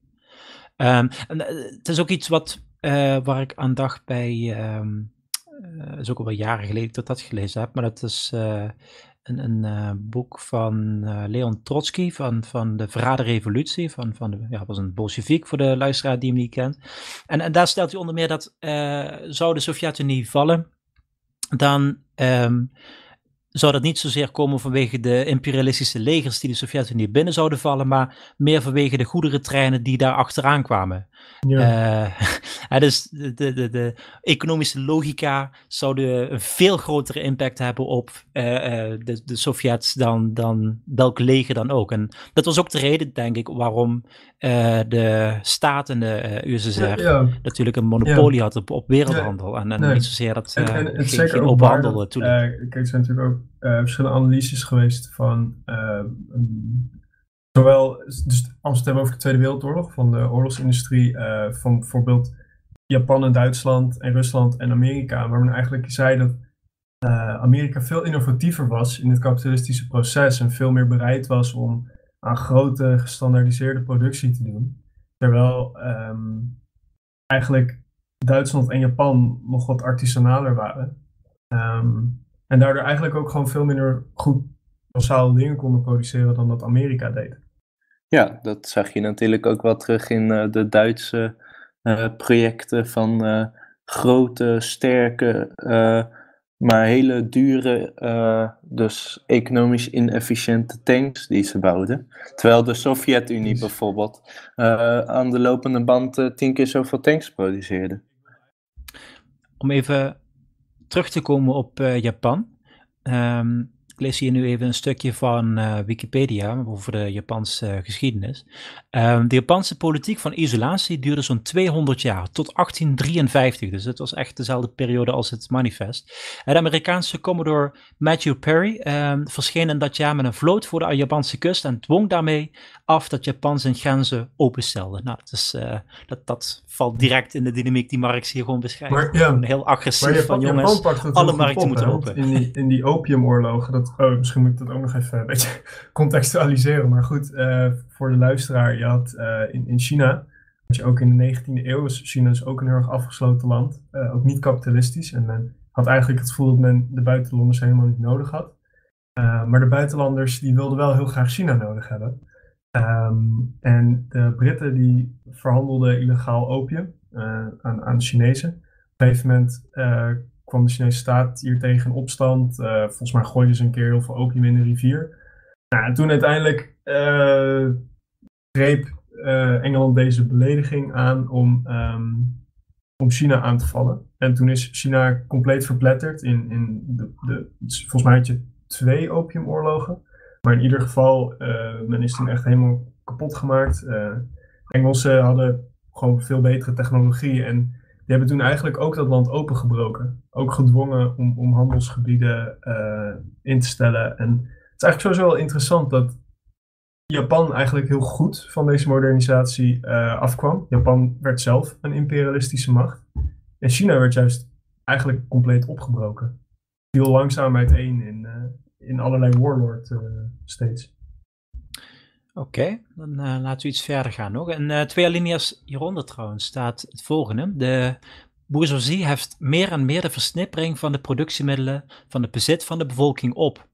Um, en, uh, het is ook iets wat, uh, waar ik aan dacht bij... Um, uh, is ook al wel jaren geleden dat ik dat gelezen heb. Maar dat is uh, een, een uh, boek van uh, Leon Trotsky van, van de Verraden Revolutie. Van, van de, ja, was een bolsjeviek voor de luisteraar die hem niet kent. En, en daar stelt hij onder meer dat uh, zou de Sovjet-Unie vallen, dan... Um, zou dat niet zozeer komen vanwege de imperialistische legers die de Sovjet-Unie binnen zouden vallen, maar meer vanwege de goederentreinen die daar achteraan kwamen. Ja. Uh, dus de, de, de economische logica zou de, een veel grotere impact hebben op uh, de, de Sovjets dan, dan welk leger dan ook. En dat was ook de reden, denk ik, waarom uh, de staat in de uh, U S S R ja, ja. natuurlijk een monopolie ja. had op, op wereldhandel. Ja. En, en nee. niet zozeer dat uh, en, en, en geen, geen openhandel toen. Uh, kijk, er zijn natuurlijk ook Uh, verschillende analyses geweest van uh, um, zowel dus als we het hebben over de Tweede Wereldoorlog, van de oorlogsindustrie uh, van bijvoorbeeld Japan en Duitsland en Rusland en Amerika, waar men eigenlijk zei dat uh, Amerika veel innovatiever was in het kapitalistische proces en veel meer bereid was om aan grote gestandaardiseerde productie te doen, terwijl um, eigenlijk Duitsland en Japan nog wat artisanaler waren. Um, En daardoor eigenlijk ook gewoon veel minder goed massaal dingen konden produceren dan dat Amerika deed. Ja, dat zag je natuurlijk ook wel terug in uh, de Duitse uh, projecten van uh, grote, sterke, uh, maar hele dure, uh, dus economisch inefficiënte tanks die ze bouwden. Terwijl de Sovjet-Unie bijvoorbeeld uh, aan de lopende band uh, tien keer zoveel tanks produceerde. Om even... terug te komen op uh, Japan. Um, ik lees hier nu even een stukje van uh, Wikipedia over de Japanse uh, geschiedenis. Um, de Japanse politiek van isolatie duurde zo'n tweehonderd jaar, tot achttien drieënvijftig. Dus dat was echt dezelfde periode als het manifest. De Amerikaanse commodore Matthew Perry um, verscheen in dat jaar met een vloot voor de Japanse kust en dwong daarmee af dat Japan zijn grenzen openstelde. Nou, dat, is, uh, dat, dat valt direct in de dynamiek die Marx hier gewoon beschrijft. Maar, ja. Gewoon heel agressief Japan, van jongens, alle markten moeten open. In die, in die opiumoorlogen, dat, oh, misschien moet ik dat ook nog even een beetje contextualiseren. Maar goed, uh, voor de luisteraar, je had uh, in, in China, had je ook in de negentiende eeuw, China is ook een heel erg afgesloten land, uh, ook niet kapitalistisch. En men had eigenlijk het gevoel dat men de buitenlanders helemaal niet nodig had. Uh, maar de buitenlanders die wilden wel heel graag China nodig hebben. Um, en de Britten die verhandelden illegaal opium uh, aan, aan de Chinezen. Op een gegeven moment uh, kwam de Chinese staat hier tegen in opstand. Uh, volgens mij gooiden ze een keer heel veel opium in de rivier. Nou, en toen uiteindelijk uh, greep uh, Engeland deze belediging aan om, um, om China aan te vallen. En toen is China compleet verpletterd. In, in de, de, volgens mij had je twee opiumoorlogen. Maar in ieder geval, uh, men is toen echt helemaal kapot gemaakt. Uh, Engelsen hadden gewoon veel betere technologie. En die hebben toen eigenlijk ook dat land opengebroken. Ook gedwongen om, om handelsgebieden uh, in te stellen. En het is eigenlijk sowieso wel interessant dat Japan eigenlijk heel goed van deze modernisatie uh, afkwam. Japan werd zelf een imperialistische macht. En China werd juist eigenlijk compleet opgebroken. Heel langzaam uiteen in... Uh, in allerlei warlord uh, steeds. Oké, okay, dan uh, laten we iets verder gaan nog. En uh, twee alinea's hieronder trouwens staat het volgende. De bourgeoisie heft meer en meer de versnippering van de productiemiddelen van het bezit van de bevolking op.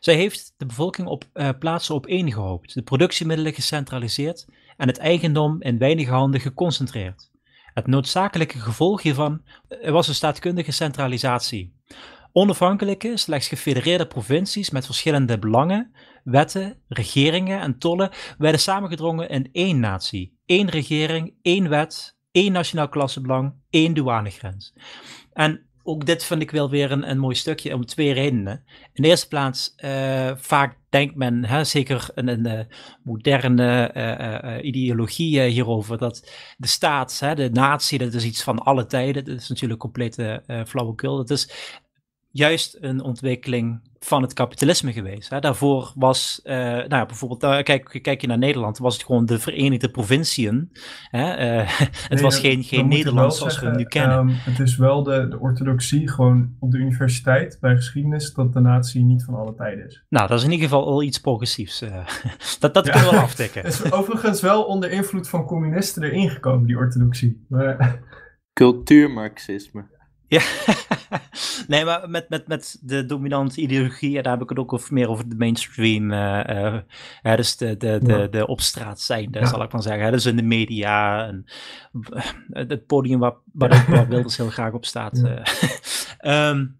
Zij heeft de bevolking op uh, plaatsen opeengehoopt, de productiemiddelen gecentraliseerd en het eigendom in weinige handen geconcentreerd. Het noodzakelijke gevolg hiervan was een staatkundige centralisatie. Onafhankelijke, slechts gefedereerde provincies met verschillende belangen, wetten, regeringen en tollen werden samengedrongen in één natie, één regering, één wet, één nationaal klassenbelang, één douanegrens. En ook dit vind ik wel weer een, een mooi stukje om twee redenen. In de eerste plaats, uh, vaak denkt men, hè, zeker in een moderne uh, uh, ideologie hierover, dat de staat, hè, de natie, dat is iets van alle tijden. Dat is natuurlijk complete uh, flauwekul. Dat is juist een ontwikkeling van het kapitalisme geweest. Hè. Daarvoor was, uh, nou ja, bijvoorbeeld, uh, kijk, kijk je naar Nederland, was het gewoon de Verenigde Provinciën. Hè. Uh, het nee, was dat, geen, geen Nederlands zoals zeggen, we het nu kennen. Um, het is wel de, de orthodoxie, gewoon op de universiteit, bij geschiedenis, dat de natie niet van alle tijden is. Nou, dat is in ieder geval al iets progressiefs. Uh, dat dat ja. kunnen we wel aftikken. Het is overigens wel onder invloed van communisten erin gekomen, die orthodoxie. Maar... Cultuurmarxisme. Ja, nee, maar met, met, met de dominante ideologie, en daar heb ik het ook over, meer over de mainstream, uh, uh, hè, dus de, de, de, de, de op straat zijnde, ja. zal ik maar zeggen. Hè, dus in de media, en, uh, het podium waar, waar, waar Wilders heel graag op staat. Ja. Uh, um,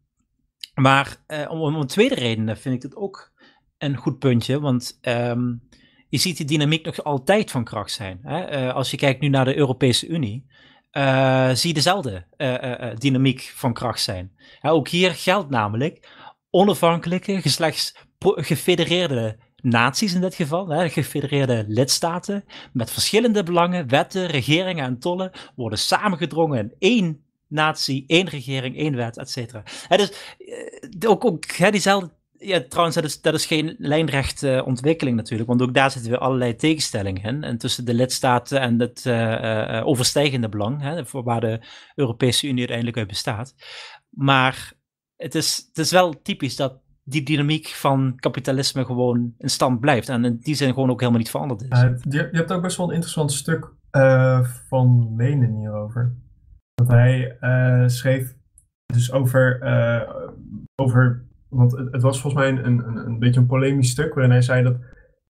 maar uh, om, om een tweede reden vind ik dit ook een goed puntje, want... Um, je ziet die dynamiek nog altijd van kracht zijn. Hè? Uh, als je kijkt nu naar de Europese Unie... Uh, zie je dezelfde uh, uh, dynamiek van kracht zijn. Uh, ook hier geldt namelijk onafhankelijke, geslechts gefedereerde naties in dit geval, hè, gefedereerde lidstaten, met verschillende belangen, wetten, regeringen en tollen, worden samengedrongen in één natie, één regering, één wet, et cetera. Uh, dus uh, ook, ook hè, diezelfde... Ja, trouwens, dat is, dat is geen lijnrechte uh, ontwikkeling natuurlijk, want ook daar zitten weer allerlei tegenstellingen in. En tussen de lidstaten en het uh, uh, overstijgende belang, hè, voor waar de Europese Unie uiteindelijk uit bestaat. Maar het is, het is wel typisch dat die dynamiek van kapitalisme gewoon in stand blijft. En in die zin gewoon ook helemaal niet veranderd is. Uh, je, je hebt ook best wel een interessant stuk uh, van Lenin hierover. Dat hij uh, schreef dus over... Uh, over Want het, het was volgens mij een, een, een beetje een polemisch stuk waarin hij zei dat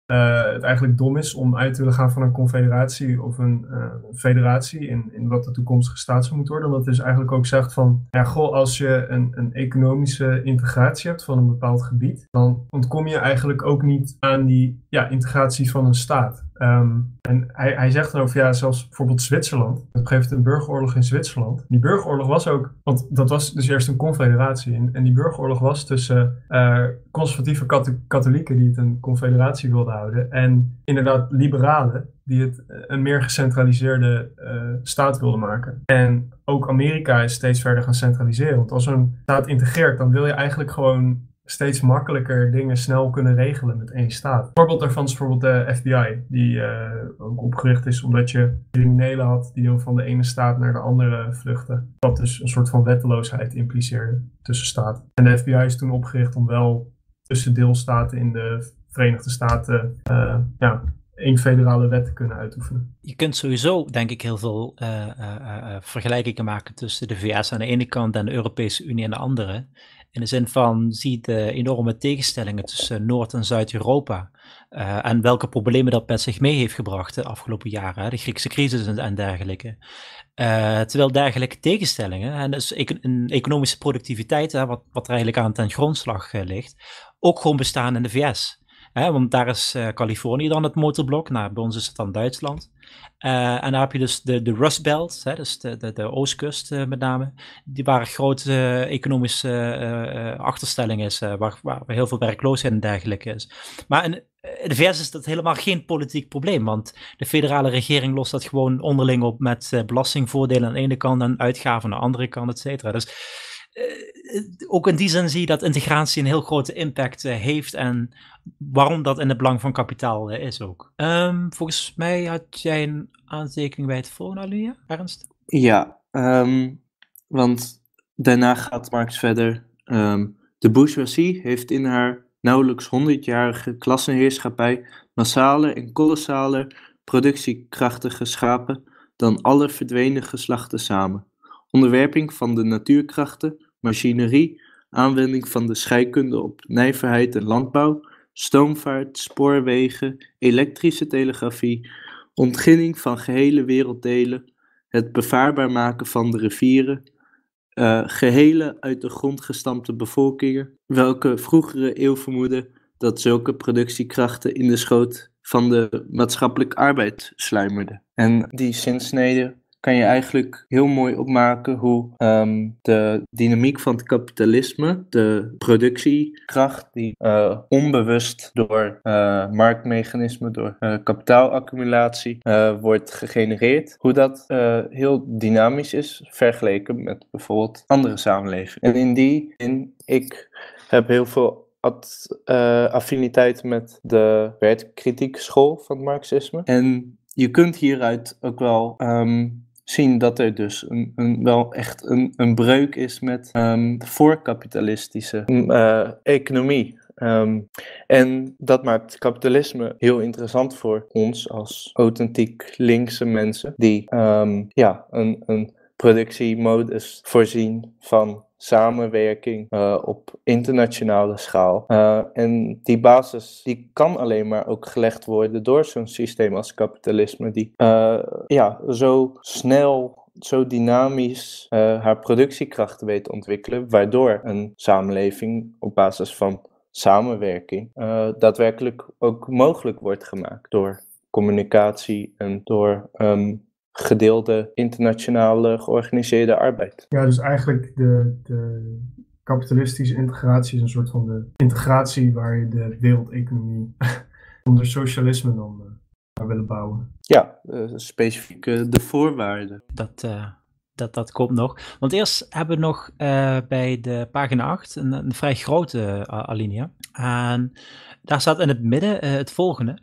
uh, het eigenlijk dom is om uit te willen gaan van een confederatie of een uh, federatie in, in wat de toekomstige staat zou moeten worden. Omdat het dus eigenlijk ook zegt van, ja goh, als je een, een economische integratie hebt van een bepaald gebied, dan ontkom je eigenlijk ook niet aan die ja, integratie van een staat. Um, en hij, hij zegt dan over, ja, zelfs bijvoorbeeld Zwitserland. Op een gegeven moment een burgeroorlog in Zwitserland. Die burgeroorlog was ook, want dat was dus eerst een confederatie. En, en die burgeroorlog was tussen uh, conservatieve kat- katholieken die het een confederatie wilden houden. En inderdaad liberalen die het een meer gecentraliseerde uh, staat wilden maken. En ook Amerika is steeds verder gaan centraliseren. Want als een staat integreert, dan wil je eigenlijk gewoon... steeds makkelijker dingen snel kunnen regelen met één staat. Een voorbeeld daarvan is bijvoorbeeld de F B I, die uh, ook opgericht is omdat je criminelen had die dan van de ene staat naar de andere vluchten. Dat dus een soort van wetteloosheid impliceerde tussen staten. En de F B I is toen opgericht om wel tussen deelstaten in de Verenigde Staten uh, ja, één federale wet te kunnen uitoefenen. Je kunt sowieso, denk ik, heel veel uh, uh, uh, vergelijkingen maken tussen de V S aan de ene kant en de Europese Unie aan de andere. In de zin van, zie de enorme tegenstellingen tussen Noord- en Zuid-Europa. Uh, en welke problemen dat met zich mee heeft gebracht de afgelopen jaren. Hè, de Griekse crisis en, en dergelijke. Uh, terwijl dergelijke tegenstellingen, en dus econ- economische productiviteit, hè, wat, wat er eigenlijk aan ten grondslag uh, ligt, ook gewoon bestaan in de V S. Hè, want daar is uh, Californië dan het motorblok, nou, bij ons is het dan Duitsland. Uh, en daar heb je dus de, de Rust Belt, hè, dus de, de, de Oostkust uh, met name, die waar grote uh, economische uh, achterstelling is, uh, waar, waar heel veel werkloosheid en dergelijke is. Maar in, in de V S is dat helemaal geen politiek probleem, want de federale regering lost dat gewoon onderling op met uh, belastingvoordelen aan de ene kant en uitgaven aan de andere kant, et cetera. Dus uh, ook in die zin zie je dat integratie een heel grote impact uh, heeft en waarom dat in het belang van kapitaal uh, is ook. Um, volgens mij had jij een aantekening bij het volgende, Alunia, Ernst? Ja, um, want daarna gaat Marx verder. Um, de bourgeoisie heeft in haar nauwelijks honderdjarige klassenheerschappij massaler en kolossaler productiekrachten geschapen dan alle verdwenen geslachten samen. Onderwerping van de natuurkrachten, machinerie, aanwending van de scheikunde op nijverheid en landbouw, stoomvaart, spoorwegen, elektrische telegrafie, ontginning van gehele werelddelen, het bevaarbaar maken van de rivieren, uh, gehele uit de grond gestampte bevolkingen, welke vroegere eeuw vermoeden dat zulke productiekrachten in de schoot van de maatschappelijke arbeid sluimerden. En die zinsnede kan je eigenlijk heel mooi opmaken hoe um, de dynamiek van het kapitalisme, de productiekracht die uh, onbewust door uh, marktmechanismen, door uh, kapitaalaccumulatie uh, wordt gegenereerd, hoe dat uh, heel dynamisch is vergeleken met bijvoorbeeld andere samenlevingen. En in die zin, ik heb heel veel Had, uh, affiniteit met de werkkritiek-school van het marxisme. En je kunt hieruit ook wel um, zien dat er dus een, een, wel echt een, een breuk is met um, de voorkapitalistische uh, economie. Um, en dat maakt kapitalisme heel interessant voor ons als authentiek linkse mensen die um, ja, een, een productiemodus voorzien van samenwerking uh, op internationale schaal. Uh, en die basis die kan alleen maar ook gelegd worden door zo'n systeem als kapitalisme, die uh, ja, zo snel, zo dynamisch uh, haar productiekrachten weet te ontwikkelen, waardoor een samenleving op basis van samenwerking uh, daadwerkelijk ook mogelijk wordt gemaakt door communicatie en door Um, gedeelde, internationale, georganiseerde arbeid. Ja, dus eigenlijk de, de kapitalistische integratie is een soort van de integratie waar je de wereldeconomie onder socialisme dan uh, willen bouwen. Ja, uh, specifiek uh, de voorwaarden. Dat, uh, dat, dat komt nog. Want eerst hebben we nog uh, bij de pagina acht een, een vrij grote uh, alinea. En daar staat in het midden uh, het volgende.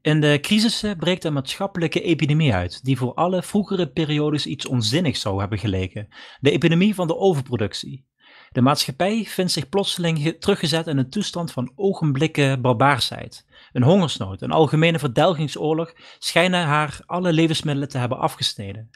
In de crisissen breekt een maatschappelijke epidemie uit, die voor alle vroegere periodes iets onzinnigs zou hebben geleken. De epidemie van de overproductie. De maatschappij vindt zich plotseling teruggezet in een toestand van ogenblikken barbaarsheid. Een hongersnood, een algemene verdelgingsoorlog schijnen haar alle levensmiddelen te hebben afgesneden.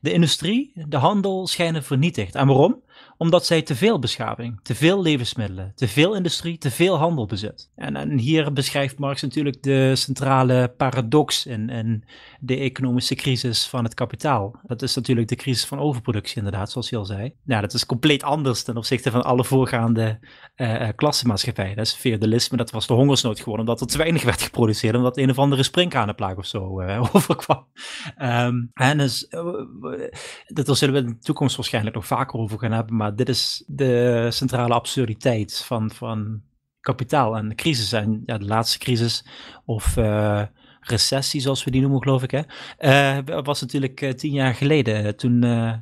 De industrie, de handel schijnen vernietigd. En waarom? Omdat zij te veel beschaving, te veel levensmiddelen, te veel industrie, te veel handel bezit. En, en hier beschrijft Marx natuurlijk de centrale paradox in, in de economische crisis van het kapitaal. Dat is natuurlijk de crisis van overproductie inderdaad, zoals je al zei. Nou, dat is compleet anders ten opzichte van alle voorgaande uh, klassenmaatschappijen. Dat is feudalisme, dat was de hongersnood geworden, omdat er te weinig werd geproduceerd, omdat een of andere sprinkhanenplaag of zo uh, overkwam. Um, en dus, uh, daar zullen we in de toekomst waarschijnlijk nog vaker over gaan hebben, maar dit is de centrale absurditeit van, van kapitaal en de crisis. En ja, de laatste crisis, of uh, recessie zoals we die noemen, geloof ik, hè? Uh, was natuurlijk uh, tien jaar geleden, toen uh,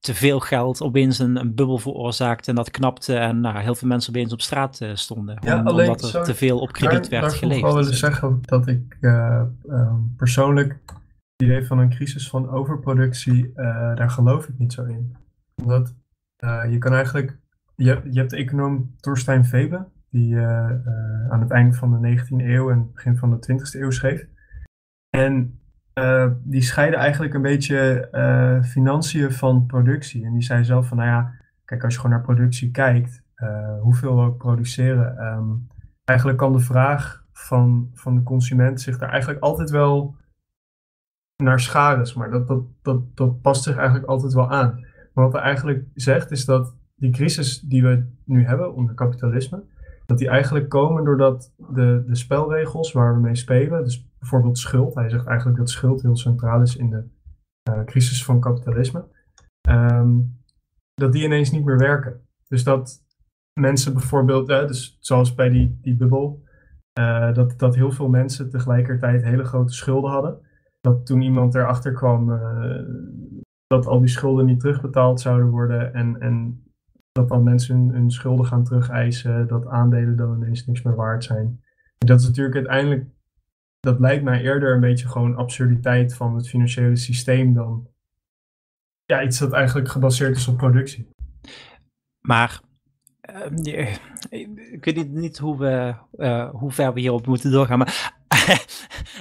te veel geld opeens een, een bubbel veroorzaakte en dat knapte en nou, heel veel mensen opeens op straat uh, stonden, ja, om, alleen, omdat er sorry, te veel op krediet daar, werd geleefd. Ik wil wel willen zeggen dat ik uh, uh, persoonlijk het idee van een crisis van overproductie, uh, daar geloof ik niet zo in. Omdat uh, je kan eigenlijk, je, je hebt de econoom Thorstein Vebbe, die uh, uh, aan het eind van de negentiende eeuw en begin van de twintigste eeuw schreef. En uh, die scheidde eigenlijk een beetje uh, financiën van productie. En die zei zelf van, nou ja, kijk, als je gewoon naar productie kijkt, uh, hoeveel we ook produceren, um, eigenlijk kan de vraag van, van de consument zich daar eigenlijk altijd wel naar scharen, maar dat, dat, dat, dat past zich eigenlijk altijd wel aan. Maar wat hij eigenlijk zegt is dat die crisis die we nu hebben onder kapitalisme, dat die eigenlijk komen doordat de, de spelregels waar we mee spelen, dus bijvoorbeeld schuld, hij zegt eigenlijk dat schuld heel centraal is in de uh, crisis van kapitalisme, um, dat die ineens niet meer werken. Dus dat mensen bijvoorbeeld, uh, dus zoals bij die, die bubbel, uh, dat, dat heel veel mensen tegelijkertijd hele grote schulden hadden. Dat toen iemand erachter kwam uh, dat al die schulden niet terugbetaald zouden worden en, en dat dan mensen hun, hun schulden gaan terugeisen, dat aandelen dan ineens niks meer waard zijn. En dat is natuurlijk uiteindelijk, dat lijkt mij eerder een beetje gewoon absurditeit van het financiële systeem dan ja, iets dat eigenlijk gebaseerd is op productie. Maar uh, ik weet niet, niet hoe, we, uh, hoe ver we hierop moeten doorgaan, maar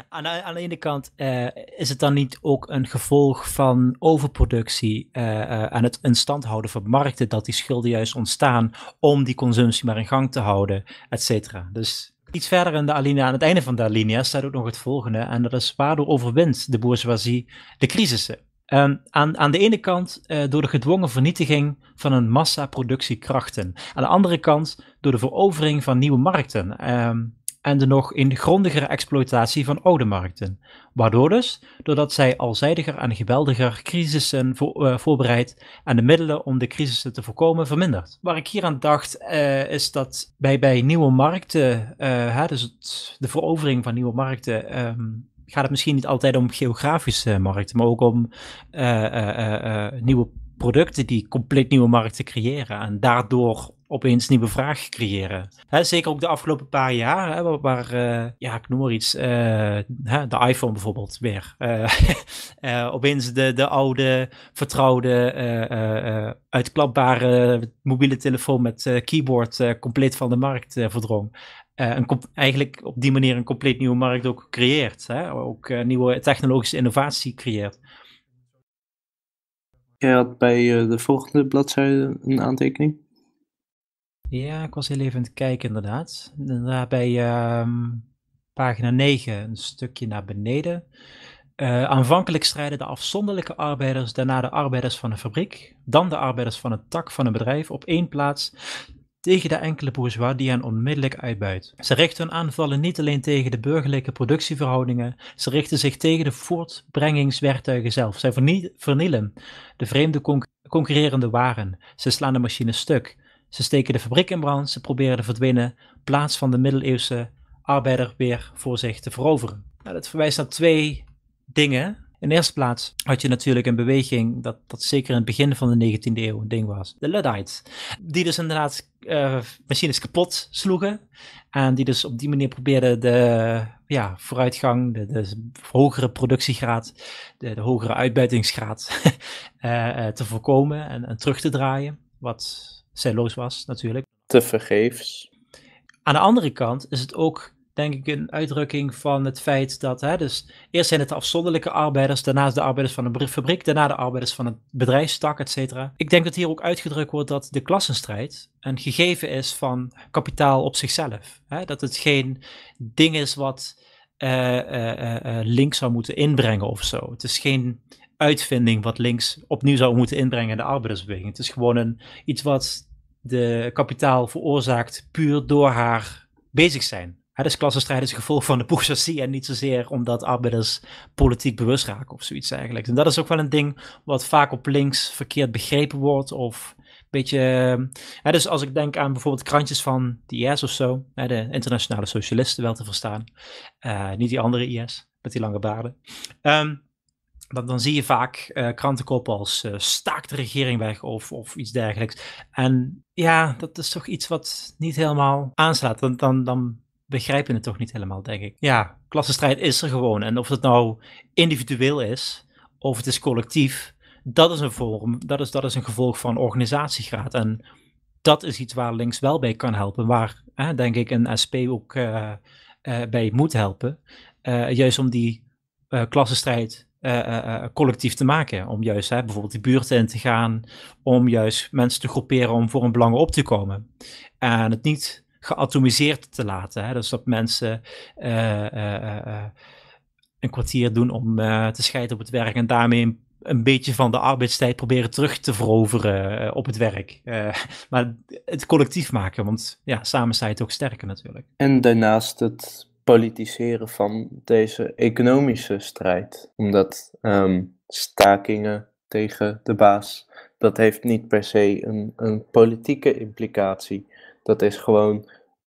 aan, aan de ene kant uh, is het dan niet ook een gevolg van overproductie uh, uh, en het in stand houden van markten, dat die schulden juist ontstaan om die consumptie maar in gang te houden, et cetera. Dus iets verder in de alinea, aan het einde van de alinea staat ook nog het volgende, en dat is: waardoor overwint de bourgeoisie de crisissen? Um, aan, aan de ene kant uh, door de gedwongen vernietiging van een massaproductiekrachten. Aan de andere kant door de verovering van nieuwe markten um, en de nog in grondigere exploitatie van oude markten. Waardoor dus, doordat zij alzijdiger en geweldiger crisissen voor, uh, voorbereidt en de middelen om de crisissen te voorkomen vermindert. Waar ik hier aan dacht uh, is dat bij, bij nieuwe markten, uh, hè, dus het, de verovering van nieuwe markten... Um, gaat het misschien niet altijd om geografische markten, maar ook om uh, uh, uh, nieuwe producten die compleet nieuwe markten creëren en daardoor opeens nieuwe vraag creëren. Hè, zeker ook de afgelopen paar jaar, hè, waar, waar uh, ja, ik noem maar iets, uh, hè, de iPhone bijvoorbeeld weer. Uh, uh, opeens de, de oude, vertrouwde, uh, uh, uitklapbare mobiele telefoon met uh, keyboard uh, compleet van de markt uh, verdrong. Uh, een eigenlijk op die manier een compleet nieuwe markt ook creëert. Hè? Ook uh, nieuwe technologische innovatie creëert. Jij had bij uh, de volgende bladzijde een aantekening? Ja, ik was heel even aan het kijken inderdaad. Daarna bij uh, pagina negen, een stukje naar beneden. Uh, aanvankelijk strijden de afzonderlijke arbeiders, daarna de arbeiders van een fabriek, dan de arbeiders van een tak van een bedrijf op één plaats... tegen de enkele bourgeois die hen onmiddellijk uitbuit. Ze richten hun aanvallen niet alleen tegen de burgerlijke productieverhoudingen, ze richten zich tegen de voortbrengingswerktuigen zelf. Zij vernielen de vreemde conc- concurrerende waren. Ze slaan de machines stuk. Ze steken de fabriek in brand, ze proberen de verdwenen plaats van de middeleeuwse arbeider weer voor zich te veroveren. Nou, dat verwijst naar twee dingen. In de eerste plaats had je natuurlijk een beweging dat, dat zeker in het begin van de negentiende eeuw een ding was. De Luddites. Die dus inderdaad uh, machines kapot sloegen. En die dus op die manier probeerden de ja, vooruitgang, de, de hogere productiegraad, de, de hogere uitbuitingsgraad uh, te voorkomen en, en terug te draaien. Wat zinloos was natuurlijk. Te vergeefs. Aan de andere kant is het ook... denk ik een uitdrukking van het feit dat... Hè, dus eerst zijn het de afzonderlijke arbeiders... daarna de arbeiders van een fabriek... daarna de arbeiders van een bedrijfstak, et cetera. Ik denk dat hier ook uitgedrukt wordt dat de klassenstrijd... een gegeven is van kapitaal op zichzelf. Hè? Dat het geen ding is wat uh, uh, uh, links zou moeten inbrengen of zo. Het is geen uitvinding wat links opnieuw zou moeten inbrengen... in de arbeidersbeweging. Het is gewoon een, iets wat de kapitaal veroorzaakt... puur door haar bezig zijn... Ja, dus klassenstrijd is het gevolg van de bourgeoisie en niet zozeer omdat arbeiders politiek bewust raken of zoiets eigenlijk. En dat is ook wel een ding wat vaak op links verkeerd begrepen wordt of een beetje... Ja, dus als ik denk aan bijvoorbeeld krantjes van de I S of zo, ja, de internationale socialisten wel te verstaan, uh, niet die andere I S met die lange baarden, um, dan, dan zie je vaak uh, krantenkoppen als uh, staakt de regering weg of, of iets dergelijks. En ja, dat is toch iets wat niet helemaal aanslaat. Dan... dan, dan begrijpen het toch niet helemaal, denk ik. Ja, klassenstrijd is er gewoon. En of het nou individueel is, of het is collectief, dat is een vorm, dat is, dat is een gevolg van organisatiegraad. En dat is iets waar links wel bij kan helpen, waar, hè, denk ik, een S P ook uh, uh, bij moet helpen. Uh, juist om die uh, klassenstrijd uh, uh, collectief te maken. Om juist hè, bijvoorbeeld die buurten in te gaan, om juist mensen te groeperen om voor hun belangen op te komen. En het niet... geatomiseerd te laten. Hè? Dus dat mensen uh, uh, uh, een kwartier doen om uh, te scheiden op het werk en daarmee een, een beetje van de arbeidstijd proberen terug te veroveren uh, op het werk. Uh, maar het collectief maken, want ja, samen sta je het ook sterker natuurlijk. En daarnaast het politiseren van deze economische strijd. Omdat um, stakingen tegen de baas, dat heeft niet per se een, een politieke implicatie. Dat is gewoon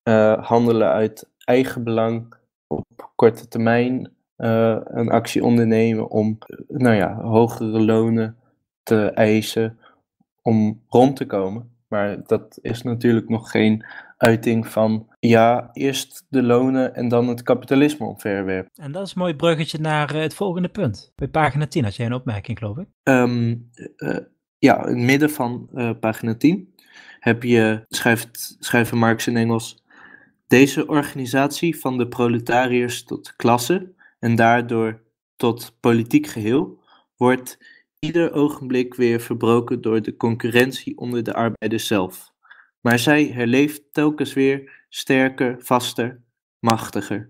uh, handelen uit eigen belang op korte termijn, uh, een actie ondernemen om nou ja, hogere lonen te eisen om rond te komen. Maar dat is natuurlijk nog geen uiting van ja, eerst de lonen en dan het kapitalisme omverwerpen. En dat is een mooi bruggetje naar uh, het volgende punt. Bij pagina tien had jij een opmerking, geloof ik. Um, uh, ja, in het midden van uh, pagina tien. Heb je, schrijft, schrijven Marx in Engels, deze organisatie van de proletariërs tot klasse en daardoor tot politiek geheel, wordt ieder ogenblik weer verbroken door de concurrentie onder de arbeiders zelf. Maar zij herleeft telkens weer sterker, vaster, machtiger.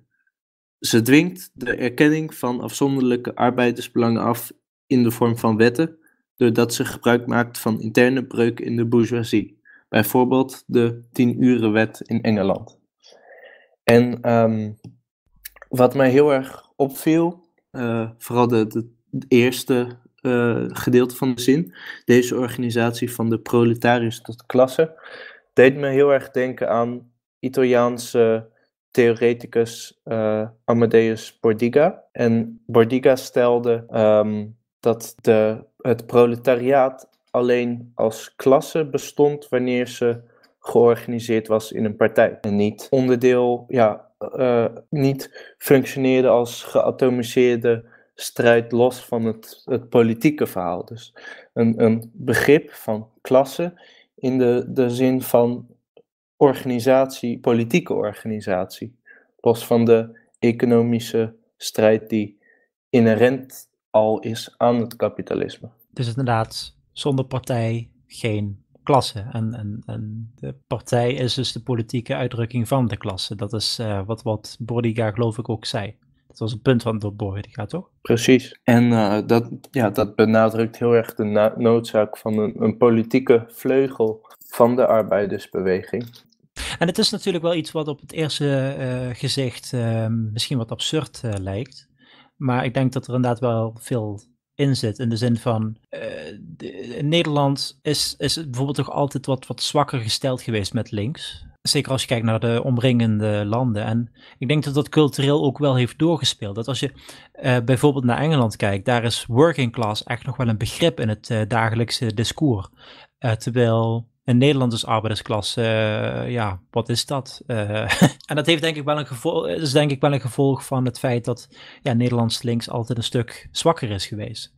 Ze dwingt de erkenning van afzonderlijke arbeidersbelangen af in de vorm van wetten, doordat ze gebruik maakt van interne breuken in de bourgeoisie. Bijvoorbeeld de tien-uren-wet in Engeland. En um, wat mij heel erg opviel, uh, vooral de, de, de eerste uh, gedeelte van de zin, deze organisatie van de proletariërs tot klasse, deed me heel erg denken aan Italiaanse theoreticus uh, Amadeus Bordiga. En Bordiga stelde um, dat de, het proletariaat alleen als klasse bestond wanneer ze georganiseerd was in een partij. En niet onderdeel, ja, uh, niet functioneerde als geatomiseerde strijd los van het, het politieke verhaal. Dus een, een begrip van klasse in de, de zin van organisatie, politieke organisatie. Los van de economische strijd die inherent al is aan het kapitalisme. Dus inderdaad, zonder partij geen klasse. En, en, en de partij is dus de politieke uitdrukking van de klasse. Dat is uh, wat, wat Bordiga geloof ik ook zei. Dat was een punt van Bordiga, toch? Precies. En uh, dat, ja, dat benadrukt heel erg de noodzaak van een, een politieke vleugel van de arbeidersbeweging. En het is natuurlijk wel iets wat op het eerste uh, gezicht uh, misschien wat absurd uh, lijkt. Maar ik denk dat er inderdaad wel veel in zit. In de zin van, uh, de, in Nederland is, is bijvoorbeeld toch altijd wat, wat zwakker gesteld geweest met links. Zeker als je kijkt naar de omringende landen. En ik denk dat dat cultureel ook wel heeft doorgespeeld. Dat als je uh, bijvoorbeeld naar Engeland kijkt, daar is working class echt nog wel een begrip in het uh, dagelijkse discours. Uh, terwijl in Nederland is arbeidersklasse, uh, ja, wat is dat? Uh, en dat heeft denk ik wel een gevolg, is denk ik wel een gevolg van het feit dat ja, Nederlands links altijd een stuk zwakker is geweest.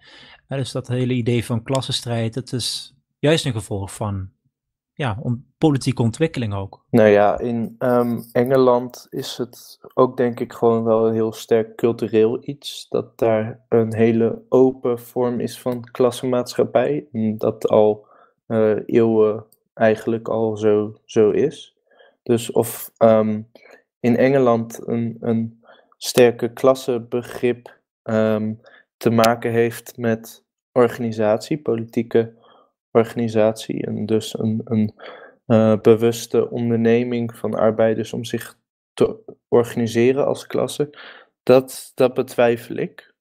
Uh, dus dat hele idee van klassenstrijd, het is juist een gevolg van ja, om politieke ontwikkeling ook. Nou ja, in um, Engeland is het ook denk ik gewoon wel een heel sterk cultureel iets. Dat daar een hele open vorm is van klassenmaatschappij. Dat al uh, eeuwen eigenlijk al zo, zo is. Dus of um, in Engeland een, een sterke klassenbegrip um, te maken heeft met organisatie, politieke organisatie en dus een, een uh, bewuste onderneming van arbeiders om zich te organiseren als klasse, dat, dat betwijfel ik.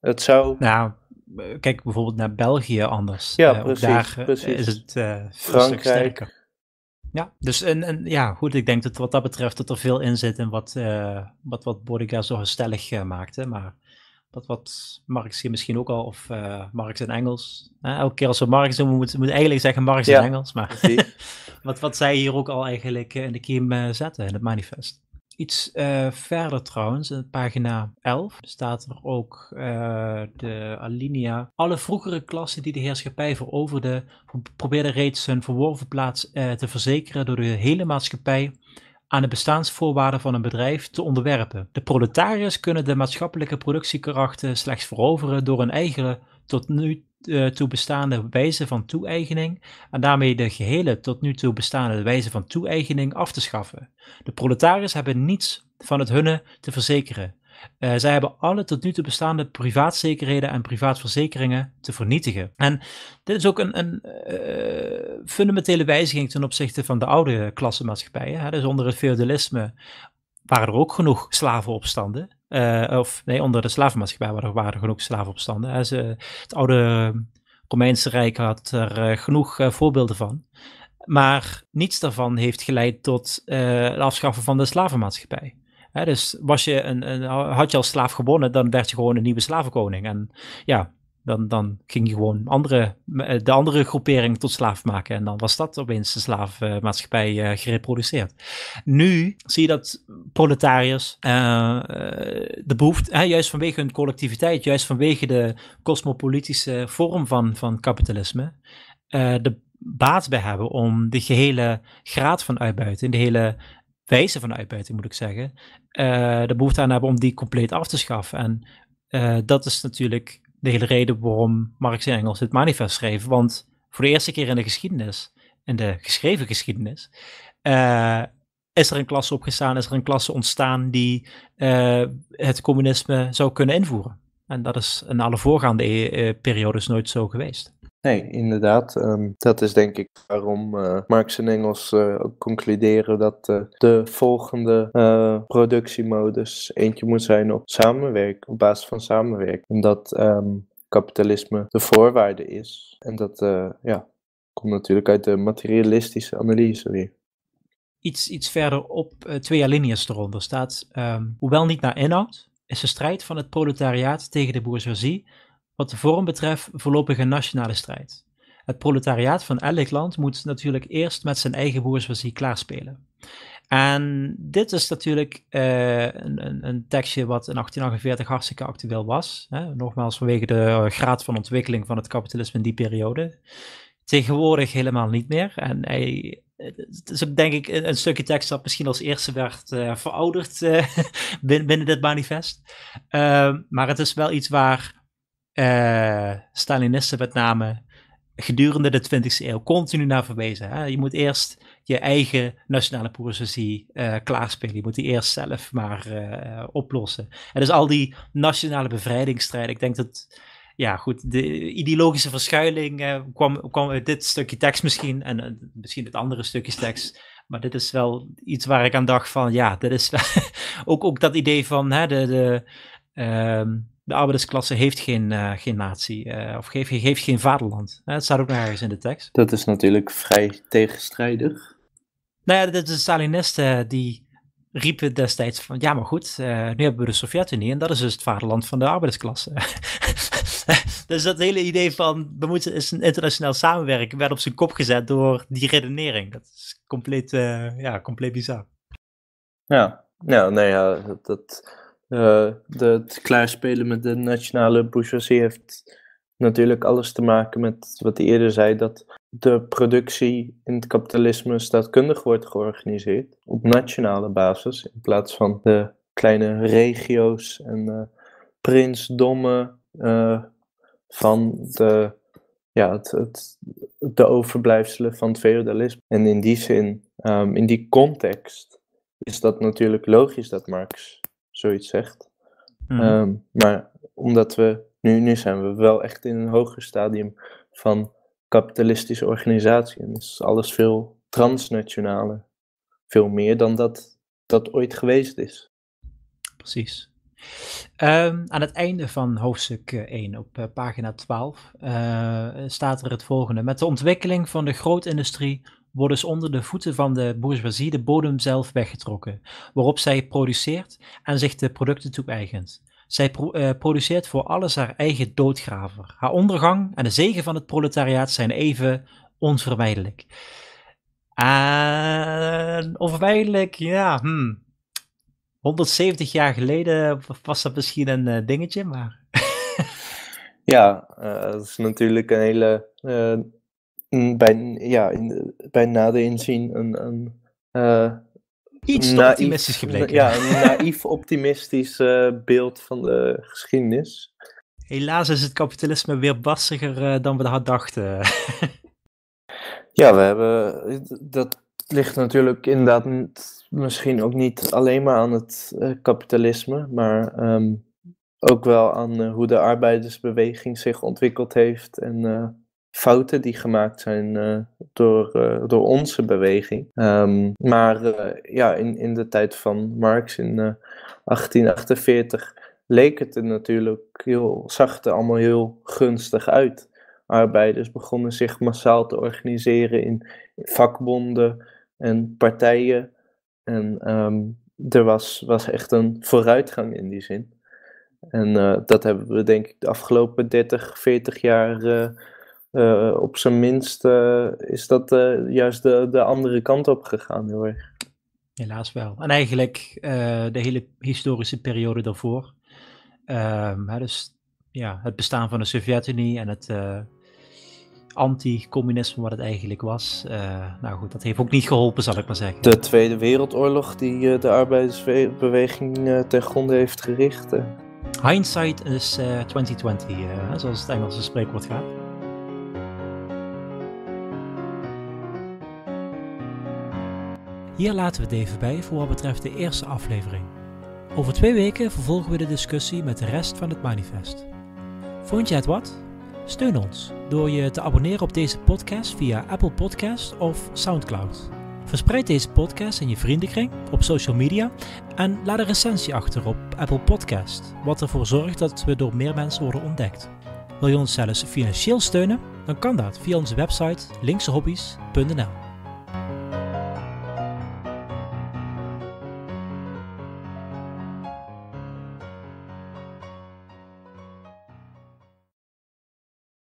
Het zou... Nou, kijk bijvoorbeeld naar België anders. Ja, uh, precies. Daar precies. Is het uh, Frankrijk. Ja, dus en, en, ja, goed, ik denk dat wat dat betreft dat er veel in zit in wat, uh, wat, wat Bordiga zo stellig uh, maakte, maar dat wat Marx hier misschien ook al, of uh, Marx en Engels. Uh, elke keer als we Marx doen, we moeten, we moeten eigenlijk zeggen Marx en ja, Engels. Maar wat, wat zij hier ook al eigenlijk in de kiem uh, zetten in het manifest. Iets uh, verder trouwens, in pagina elf, staat er ook uh, de alinea. Alle vroegere klassen die de heerschappij veroverden, probeerden reeds hun verworven plaats uh, te verzekeren door de hele maatschappij aan de bestaansvoorwaarden van een bedrijf te onderwerpen. De proletariërs kunnen de maatschappelijke productiekrachten slechts veroveren door hun eigen tot nu toe bestaande wijze van toe-eigening en daarmee de gehele tot nu toe bestaande wijze van toe-eigening af te schaffen. De proletariërs hebben niets van het hunne te verzekeren. Uh, zij hebben alle tot nu toe bestaande privaatzekerheden en privaatverzekeringen te vernietigen. En dit is ook een, een uh, fundamentele wijziging ten opzichte van de oude klassenmaatschappijen. Hè? Dus onder het feudalisme waren er ook genoeg slavenopstanden. Uh, of nee, onder de slavenmaatschappij waren er, waren er genoeg slavenopstanden. Hè? Dus, uh, het oude Romeinse Rijk had er uh, genoeg uh, voorbeelden van. Maar niets daarvan heeft geleid tot uh, het afschaffen van de slavenmaatschappij. He, dus was je een, een, had je als slaaf gewonnen, dan werd je gewoon een nieuwe slavenkoning. En ja, dan, dan ging je gewoon andere, de andere groepering tot slaaf maken. En dan was dat opeens de slavenmaatschappij uh, gereproduceerd. Nu zie je dat proletariërs uh, de behoefte, uh, juist vanwege hun collectiviteit, juist vanwege de kosmopolitische vorm van, van kapitalisme, uh, de baat bij hebben om de gehele graad van uitbuiting, de hele wijze van uitbuiting moet ik zeggen, uh, de behoefte aan hebben om die compleet af te schaffen. En uh, dat is natuurlijk de hele reden waarom Marx en Engels het manifest schreef, want voor de eerste keer in de geschiedenis, in de geschreven geschiedenis, uh, is er een klasse opgestaan, is er een klasse ontstaan die uh, het communisme zou kunnen invoeren. En dat is in alle voorgaande uh, periodes nooit zo geweest. Nee, inderdaad. Um, dat is denk ik waarom uh, Marx en Engels uh, ook concluderen dat uh, de volgende uh, productiemodus eentje moet zijn op samenwerking, op basis van samenwerking. Omdat um, kapitalisme de voorwaarde is. En dat uh, ja, komt natuurlijk uit de materialistische analyse weer. Iets, iets verder op, uh, twee alinea's eronder staat, um, hoewel niet naar inhoud, is de strijd van het proletariaat tegen de bourgeoisie wat de vorm betreft voorlopig een nationale strijd. Het proletariaat van elk land moet natuurlijk eerst met zijn eigen bourgeoisie klaarspelen. En dit is natuurlijk uh, een, een tekstje wat in achttien achtenveertig hartstikke actueel was. Hè? Nogmaals vanwege de graad van ontwikkeling van het kapitalisme in die periode. Tegenwoordig helemaal niet meer. En hij... Het is ook denk ik een stukje tekst dat misschien als eerste werd uh, verouderd uh, binnen dit manifest. Uh, maar het is wel iets waar uh, Stalinisten met name gedurende de twintigste eeuw continu naar verwezen. Hè? Je moet eerst je eigen nationale bourgeoisie uh, klaarspelen. Je moet die eerst zelf maar uh, oplossen. En dus al die nationale bevrijdingsstrijd, ik denk dat... Ja, goed, de ideologische verschuiling eh, kwam, kwam uit dit stukje tekst misschien en uh, misschien het andere stukje tekst. Maar dit is wel iets waar ik aan dacht van, ja, dit is ook, ook dat idee van hè, de, de, uh, de arbeidersklasse heeft geen, uh, geen natie uh, of heeft, heeft geen vaderland. Het staat ook nog ergens in de tekst. Dat is natuurlijk vrij tegenstrijdig. Nou ja, de, de Stalinisten die riepen destijds van, ja, maar goed, uh, nu hebben we de Sovjet-Unie en dat is dus het vaderland van de arbeidersklasse. Dus dat hele idee van, we moeten eens internationaal samenwerken, werd op zijn kop gezet door die redenering. Dat is compleet, uh, ja, compleet bizar. Ja, ja, nee, ja dat, dat, uh, dat klaarspelen met de nationale bourgeoisie heeft natuurlijk alles te maken met wat hij eerder zei, dat de productie in het kapitalisme staatkundig wordt georganiseerd op nationale basis, in plaats van de kleine regio's en uh, prinsdommen Uh, van de, ja, het, het, de overblijfselen van het feodalisme. En in die zin, um, in die context, is dat natuurlijk logisch dat Marx zoiets zegt. Mm. Um, maar omdat we, nu, nu zijn we wel echt in een hoger stadium van kapitalistische organisatie. En is alles veel transnationaler. Veel meer dan dat, dat ooit geweest is. Precies. Um, aan het einde van hoofdstuk één op uh, pagina twaalf uh, staat er het volgende. Met de ontwikkeling van de grootindustrie wordt dus onder de voeten van de bourgeoisie de bodem zelf weggetrokken, waarop zij produceert en zich de producten toe-eigent. Zij pro uh, produceert voor alles haar eigen doodgraver. Haar ondergang en de zegen van het proletariaat zijn even onvermijdelijk. En uh, onvermijdelijk, ja, hmm. honderdzeventig jaar geleden was dat misschien een uh, dingetje, maar... ja, uh, dat is natuurlijk een hele... Uh, bij, ja, in, bij nader inzien een... een uh, Iets naïef, optimistisch gebleken. Ja, een naïef optimistisch uh, beeld van de geschiedenis. Helaas is het kapitalisme weer barstiger uh, dan we dat dachten. ja, we hebben... dat ligt natuurlijk inderdaad... Niet, misschien ook niet alleen maar aan het uh, kapitalisme, maar um, ook wel aan uh, hoe de arbeidersbeweging zich ontwikkeld heeft en uh, fouten die gemaakt zijn uh, door, uh, door onze beweging. Um, maar uh, ja, in, in de tijd van Marx in uh, achttien achtenveertig leek het er natuurlijk heel zacht allemaal heel gunstig uit. Arbeiders begonnen zich massaal te organiseren in vakbonden en partijen. En um, er was, was echt een vooruitgang in die zin. En uh, dat hebben we denk ik de afgelopen dertig, veertig jaar uh, uh, op zijn minst uh, is dat uh, juist de, de andere kant op gegaan heel erg. Helaas wel. En eigenlijk uh, de hele historische periode daarvoor. Um, hè, dus ja, het bestaan van de Sovjet-Unie en het... Uh, anti-communisme wat het eigenlijk was. Uh, nou goed, dat heeft ook niet geholpen, zal ik maar zeggen. De Tweede Wereldoorlog die uh, de arbeidersbeweging uh, ten gronde heeft gericht. Uh. Hindsight is uh, twintig twintig, uh, zoals het Engelse spreekwoord gaat. Hier laten we het even bij voor wat betreft de eerste aflevering. Over twee weken vervolgen we de discussie met de rest van het manifest. Vond je het wat? Steun ons door je te abonneren op deze podcast via Apple Podcasts of SoundCloud. Verspreid deze podcast in je vriendenkring, op social media en laat een recensie achter op Apple Podcast, wat ervoor zorgt dat we door meer mensen worden ontdekt. Wil je ons zelfs financieel steunen? Dan kan dat via onze website linkse hobby's punt n l.